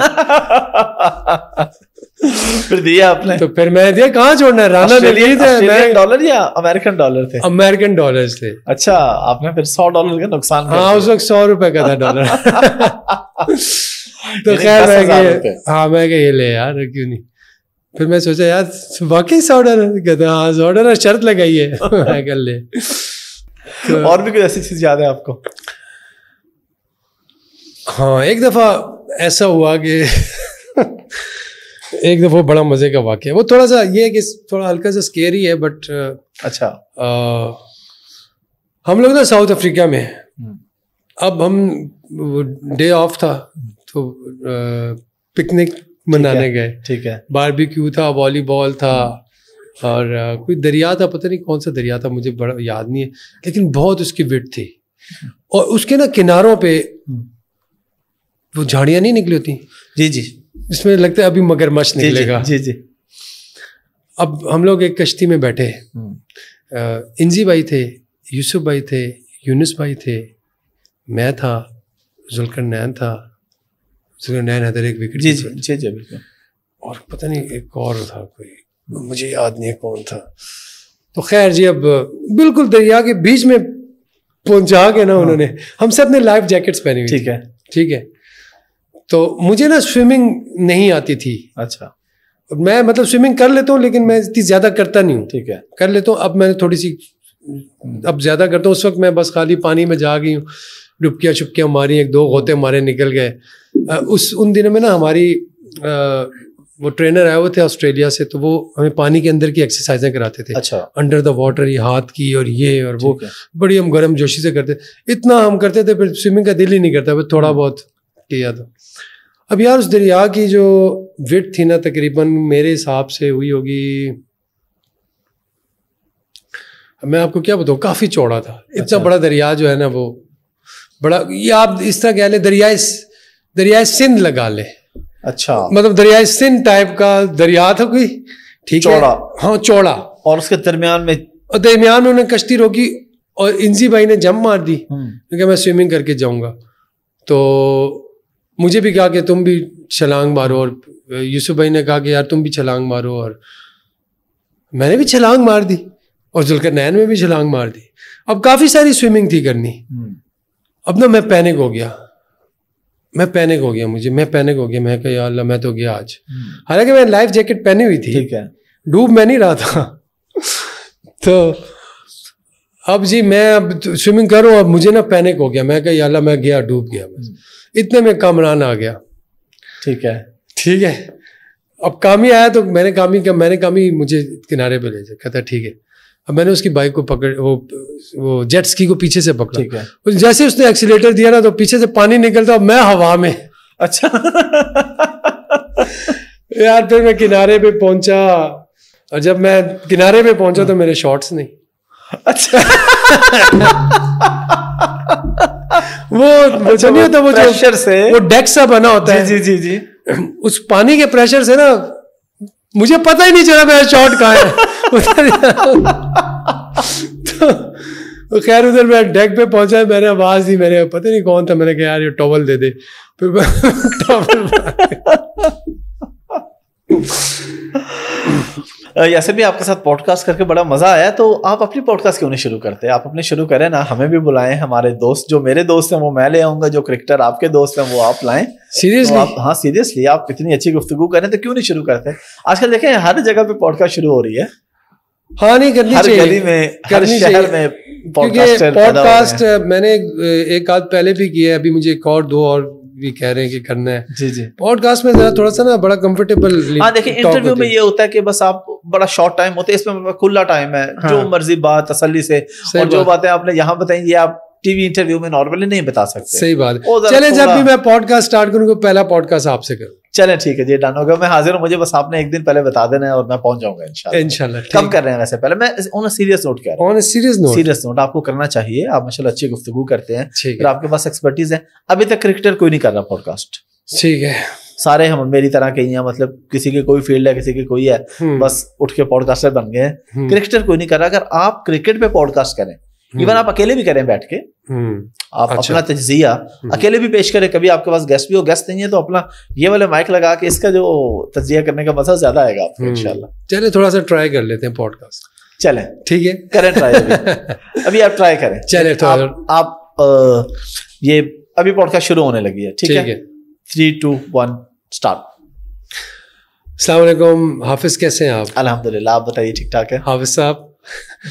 फिर दिया आपने? तो फिर मैं दिया, कहाँ छोड़ना है, राना ने लिए थे। डॉलर या अमेरिकन डॉलर थे? अमेरिकन डॉलर थे। अच्छा, आपने फिर सौ डॉलर का नुकसान? हाँ, उस वक्त सौ रुपए का था डॉलर तो खैर हाँ मैं ये ले यार क्यों नहीं। फिर मैं सोचा यार वाकई सौ डॉलर? कहता हाँ सौ डॉलर, शर्त लगाई है। मैं कर ले। और भी कोई ऐसी चीज याद है आपको? हाँ, एक दफ़ा ऐसा हुआ कि एक दफ़ा बड़ा मज़े का वाक़या, वो थोड़ा सा ये है कि थोड़ा हल्का सा स्केरी है बट अच्छा। आ, हम लोग ना साउथ अफ्रीका में, अब हम डे ऑफ था तो पिकनिक मनाने गए, ठीक है, बारबेक्यू था, वॉलीबॉल था और कोई दरिया था, पता नहीं कौन सा दरिया था, मुझे बड़ा याद नहीं है, लेकिन बहुत उसकी विड्थ थी और उसके ना किनारों पे वो झाड़ियाँ नहीं निकली होती, जी जी, इसमें लगता है अभी मगरमच्छ निकलेगा, जी जी। अब हम लोग एक कश्ती में बैठे, इंजी भाई थे, यूसुफ भाई थे, यूनुस भाई थे, मैं था, जुल्करनैन था, जुल्करनैन हैदर एक विकेट, जी जी जी जी बिल्कुल, और पता नहीं एक और था कोई, मुझे याद नहीं कौन था। तो खैर जी, अब बिल्कुल दरिया के बीच में पहुंचा के ना उन्होंने, हम सब ने लाइफ जैकेट्स पहनी हुई, ठीक है ठीक है। तो मुझे ना स्विमिंग नहीं आती थी। अच्छा। मैं मतलब स्विमिंग कर लेता हूँ लेकिन मैं इतनी ज़्यादा करता नहीं हूँ। ठीक है। कर लेता हूँ, अब मैंने थोड़ी सी अब ज़्यादा करता हूँ। उस वक्त मैं बस खाली पानी में जा गई हूँ, डुबकियाँ छुपकियाँ मारी, एक दो गोते मारे, निकल गए। उस उन दिनों में ना हमारी आ, वो ट्रेनर आए हुए थे ऑस्ट्रेलिया से, तो वो हमें पानी के अंदर की एक्सरसाइजें कराते थे। अच्छा। अंडर द वाटर, ये हाथ की और ये और वो, बड़ी हम गर्म जोशी से करते, इतना हम करते थे, फिर स्विमिंग का दिल ही नहीं करता, फिर थोड़ा बहुत किया था। अब यार उस दरिया की जो विड्थ थी ना, तकरीबन मेरे हिसाब से हुई होगी, मैं आपको क्या बताऊँ, काफ़ी चौड़ा था। इतना अच्छा। बड़ा दरिया जो है ना वो बड़ा, ये आप इस तरह कह लें दरियाए दरियाए सिंध लगा ले। अच्छा। मतलब दरियाए सिंध टाइप का दरिया था कोई, ठीक है, चौड़ा। हाँ, चौड़ा। और उसके दरमियान में दरमियान उन्होंने कश्ती रोकी और इंजी भाई ने जंप मार दी, क्योंकि मैं स्विमिंग करके जाऊंगा। तो मुझे भी कहा कि तुम भी छलांग मारो, और यूसुफ भाई ने कहा कि यार तुम भी छलांग मारो, और मैंने भी छलांग मार दी, और जुल्करनैन में भी छलांग मार दी। अब काफ़ी सारी स्विमिंग थी करनी। अब ना मैं पैनिक हो गया, मैं पैनिक हो गया मुझे मैं पैनिक हो गया मैं कहा यार अल्लाह, मैं तो गया आज। हालांकि मैं लाइफ जैकेट पहनी हुई थी, ठीक है, डूब मैं नहीं रहा था। तो अब जी मैं अब स्विमिंग कर रहा हूँ, अब मुझे ना पैनिक हो गया, मैं कहा यार अल्लाह, मैं गया, डूब गया। इतने में कामरान आ गया। ठीक है, ठीक है। अब कामी आया तो मैंने कामी का मैंने कामी मुझे किनारे पे ले जाया, कहता ठीक है। अब मैंने उसकी बाइक को पकड़, वो वो जेट स्की को पीछे से पकड़ा। ठीक है। जैसे उसने एक्सीलेटर दिया ना, तो पीछे से पानी निकलता, मैं हवा में। अच्छा। यार फिर मैं किनारे पे पहुंचा, और जब मैं किनारे पे पहुंचा तो मेरे शॉर्ट्स नहीं। अच्छा। वो वो अच्छा, नहीं होता वो प्रेशर से, वो डेक सा बना होता है। जी जी जी जी। उस पानी के प्रेशर से ना मुझे पता ही नहीं चला मेरा शॉट कहाँ है। तो खैर उधर मैं डेक पे पहुंचा, मैंने आवाज दी, मैंने पता नहीं कौन था, मैंने कहा यार ये टॉवल दे दे, फिर टॉवल। यासिर भी आपके साथ पॉडकास्ट करके बड़ा मज़ा आया, तो आप अपनी पॉडकास्ट क्यों नहीं शुरू करते? आप अपने शुरू करें ना, हमें भी बुलाएं, हमारे दोस्त जो मेरे दोस्त हैं वो मैं ले आऊँगा, जो क्रिकेटर आपके दोस्त हैं वो आप लाएं। सीरियसली? तो आप, हाँ सीरियसली, आप इतनी अच्छी गुफ्तगू करें तो क्यों नहीं शुरू करते? आजकल देखें हर जगह पे पॉडकास्ट शुरू हो रही है। हाँ, नहीं करनी चाहिए, हर गली में, हर शहर में पॉडकास्ट। मैंने एक आध पहले भी किया है, अभी मुझे एक और दो और भी कह रहे हैं कि करना है। जी जी। पॉडकास्ट में जरा थोड़ा सा ना बड़ा कंफर्टेबल। हाँ देखिए, इंटरव्यू में ये होता है कि बस आप बड़ा शॉर्ट टाइम होता है, इसमें खुला टाइम है। हाँ। जो मर्जी बात तसल्ली से, और जो बातें आपने यहाँ बताई ये आप टीवी इंटरव्यू में नॉर्मली नहीं बता सकते। सही बात है। चले, जब भी मैं पॉडकास्ट स्टार्ट करूँगा पहला पॉडकास्ट आपसे करूँ। चले ठीक है जी, डन होगा, मैं हाजिर हूँ, मुझे बस आपने एक दिन पहले बता देना है और मैं पहुंच जाऊंगा इंशाल्लाह। इंशाल्लाह कम कर रहे हैं वैसे, पहले मैं ऑन अ सीरियस नोट कह रहा हूँ। On a serious note, serious note आपको करना चाहिए, आप माशाल्लाह अच्छी गुफ्तगू करते हैं, फिर आपके पास एक्सपर्टीज है। अभी तक क्रिकेटर कोई नहीं कर रहा पॉडकास्ट। ठीक है, सारे हम मेरी तरह के ही हैं, मतलब किसी की कोई फील्ड है, किसी की कोई है, बस उठ के पॉडकास्टर बन गए हैं। क्रिकेटर कोई नहीं कर रहा। अगर आप क्रिकेट पे पॉडकास्ट करें, इवन आप अकेले भी करें बैठ के, आप अच्छा। अपना तजिया अकेले भी पेश करें, कभी आपके पास गेस्ट भी हो, गेस्ट नहीं है तो अपना ये वाले माइक लगा के इसका जो तजिया करने का मजा ज्यादा आएगा आपको इंशाल्लाह। चले थोड़ा सा ट्राई कर लेते हैं पॉडकास्ट। चले ठीक है, करें ट्राई। अभी, अभी आप ट्राई करें। चले आप, आप ये अभी पॉडकास्ट शुरू होने लगी है। ठीक है, थ्री टू वन स्टार्ट। अस्सलाम वालेकुम हाफिज, कैसे हैं आप? अल्हम्दुलिल्लाह, आप बताइए ठीक ठाक है? हाफिज साहब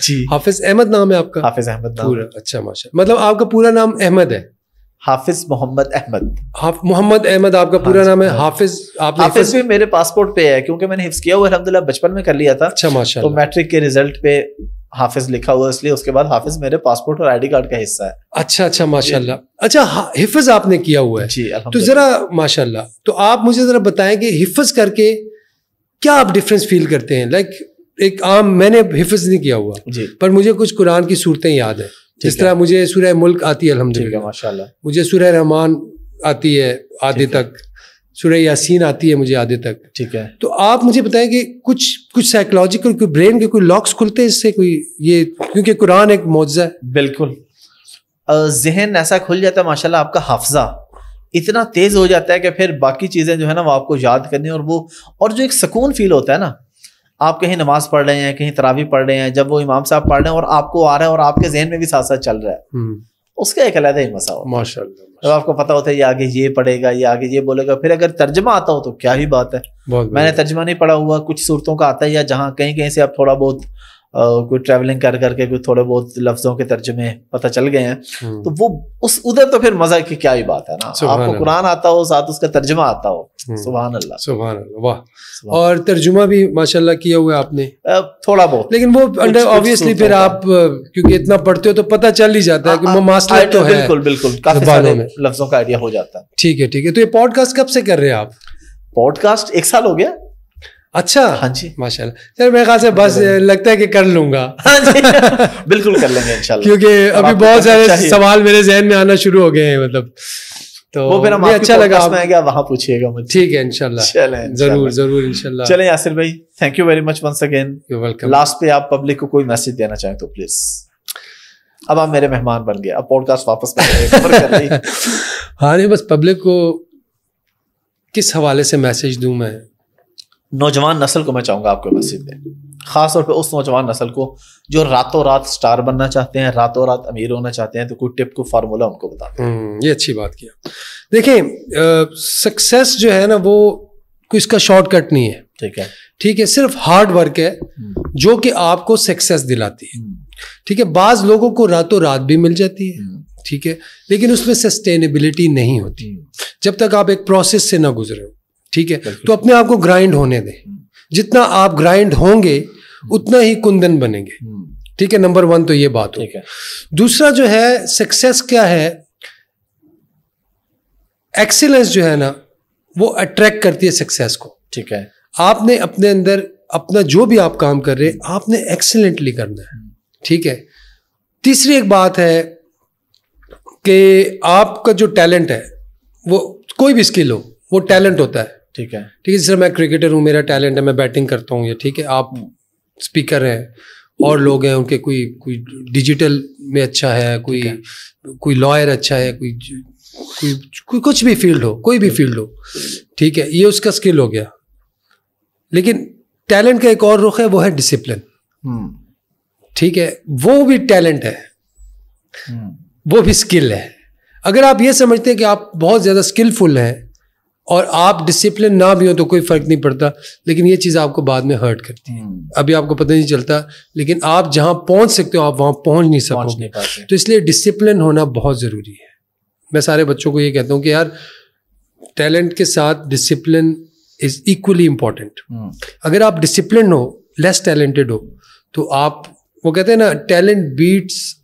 जी, हाफिज अहमद नाम है आपका? हाफिज अहमद पूरा? अच्छा माशाल्लाह, मतलब आपका पूरा नाम अहमद है? हाफिज मोहम्मद अहमद। मोहम्मद अहमद आपका पूरा नाम है? हाफिज। आपने हाफिज भी मेरे पासपोर्ट पे है, क्योंकि मैंने हिफ्ज किया हुआ अल्हम्दुलिल्लाह, बचपन में कर लिया था। अच्छा माशाल्लाह। तो मैट्रिक के रिजल्ट पे हाफिज लिखा हुआ, इसलिए उसके बाद हाफिज मेरे पासपोर्ट और आईडी कार्ड का हिस्सा है। अच्छा अच्छा माशाल्लाह। अच्छा, हिफ्ज आपने किया हुआ है जी? तो जरा माशाल्लाह, तो आप मुझे जरा बताएं कि हिफ्ज करके क्या आप डिफरेंस फील करते हैं? लाइक एक आम, मैंने हिफ्ज नहीं किया हुआ पर मुझे कुछ कुरान की सूरतें याद है, जिस तरह मुझे सूरह मुल्क आती है अल्हम्दुलिल्लाह माशाल्लाह, मुझे सूरह रहमान आती है आधे तक, सूरह यासीन आती है मुझे आधे तक। ठीक है, तो आप मुझे बताएं कि कुछ कुछ साइकोलॉजिकल, कोई ब्रेन के कोई लॉक्स खुलते हैं इससे कोई, ये क्योंकि कुरान एक मौजज़ा है। बिल्कुल, जहन ऐसा खुल जाता है माशाल्लाह, आपका हाफजा इतना तेज हो जाता है कि फिर बाकी चीज़ें जो है ना वो आपको याद करनी, और वो और जो एक सुकून फील होता है ना, आप कहीं नमाज पढ़ रहे हैं, कहीं तरावी पढ़ रहे हैं, जब वो इमाम साहब पढ़ रहे हैं और आपको आ रहा है और आपके जहन में भी साथ साथ चल रहा है, उसका एक अलग ही मसा होता है माशाल्लाह। जब आपको पता होता है ये आगे ये पढ़ेगा, ये आगे ये बोलेगा, फिर अगर तर्जमा आता हो तो क्या ही बात है। मैंने तर्जमा नहीं पढ़ा हुआ, कुछ सूरतों का आता है या जहाँ कहीं कहीं से आप थोड़ा बहुत कोई ट्रैवलिंग कर करके कोई थोड़े बहुत लफ्जों के तर्जमे पता चल गए हैं, तो वो उस उधर तो फिर मजा की क्या ही बात है ना। आपको कुरान आता हो साथ उसका तर्जुमा आता हो, सुभान अल्लाह सुभान अल्लाह, वाह। और तर्जुमा भी माशाल्लाह किया हुआ है आपने थोड़ा बहुत, लेकिन वो अंडर ऑब्वियसली फिर आप क्योंकि इतना पढ़ते हो तो पता चल ही जाता है कि मास्टर तो है, बिल्कुल बिल्कुल काफी सारे लफ्जों का आइडिया हो जाता है। ठीक है ठीक है। तो ये पॉडकास्ट कब से कर रहे हैं आप? पॉडकास्ट एक साल हो गया। अच्छा, हाँ जी माशाल्लाह। सर मेरे ख्याल से बस लगता है कि कर लूंगा। हाँ जी बिल्कुल कर लेंगे इंशाल्लाह, क्योंकि अभी बहुत सारे सवाल मेरे जहन में आना शुरू हो गए हैं, मतलब तो वो फिर हम अच्छा लगा आप वहाँ पूछिएगा मुझे, ठीक है इंशाल्लाह, जरूर जरूर इंशाल्लाह। चले यासिर भाई, thank you very much once again, you welcome. Last पे आप पब्लिक को कोई मैसेज देना चाहें तो प्लीज, अब आप मेरे मेहमान बन गए, अब पॉडकास्ट वापस करेंगे। हाँ नहीं, बस पब्लिक को किस हवाले से मैसेज दूं मैं, नौजवान नस्ल को मैं चाहूँगा आपको मैसेज दें, खास तौर पे उस नौजवान नस्ल को जो रातों रात स्टार बनना चाहते हैं, रातों रात अमीर होना चाहते हैं, तो कोई टिप को फार्मूला उनको बताते हैं। ये अच्छी बात किया। देखें सक्सेस जो है ना वो कोई इसका शॉर्टकट नहीं है, ठीक है ठीक है, सिर्फ हार्ड वर्क है जो कि आपको सक्सेस दिलाती है। ठीक है, बाज़ लोगों को रातों रात भी मिल जाती है, ठीक है, लेकिन उसमें सस्टेनेबिलिटी नहीं होती जब तक आप एक प्रोसेस से ना गुजरे हो। ठीक है, तो अपने आप को ग्राइंड होने दें, जितना आप ग्राइंड होंगे उतना ही कुंदन बनेंगे। ठीक है, नंबर वन तो ये बात हो। दूसरा जो है सक्सेस क्या है, एक्सीलेंस जो है ना वो अट्रैक्ट करती है सक्सेस को। ठीक है, आपने अपने अंदर अपना जो भी आप काम कर रहे हैं आपने एक्सीलेंटली करना है। ठीक है, तीसरी एक बात है कि आपका जो टैलेंट है वो कोई भी स्किल हो वो टैलेंट होता है। ठीक है ठीक है, जैसे मैं क्रिकेटर हूँ, मेरा टैलेंट है, मैं बैटिंग करता हूँ, ये ठीक है। आप स्पीकर हैं और लोग हैं, उनके कोई कोई डिजिटल में अच्छा है, कोई कोई लॉयर अच्छा है, कोई कोई, कोई कुछ भी फील्ड हो, कोई भी फील्ड हो, ठीक है, ये उसका स्किल हो गया। लेकिन टैलेंट का एक और रुख है, वो है डिसिप्लिन। ठीक है, वो भी टैलेंट है, वो भी स्किल है। अगर आप ये समझते हैं कि आप बहुत ज़्यादा स्किलफुल हैं और आप डिसिप्लिन ना भी हो तो कोई फ़र्क नहीं पड़ता, लेकिन ये चीज़ आपको बाद में हर्ट करती है, अभी आपको पता नहीं चलता, लेकिन आप जहाँ पहुँच सकते हो आप वहाँ पहुँच नहीं सकोगे। तो इसलिए डिसिप्लिन होना बहुत ज़रूरी है। मैं सारे बच्चों को ये कहता हूँ कि यार टैलेंट के साथ डिसिप्लिन इज़ इक्वली इम्पॉर्टेंट। अगर आप डिसिप्लिन हो, लेस टैलेंटेड हो, तो आप वो कहते हैं ना, talent beats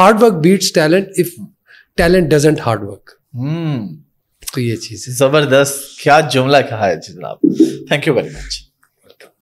hard work beats talent if talent doesn't hard work. तो ये चीज जबरदस्त, क्या जुमला कहा है जनाब, थैंक यू वेरी मच।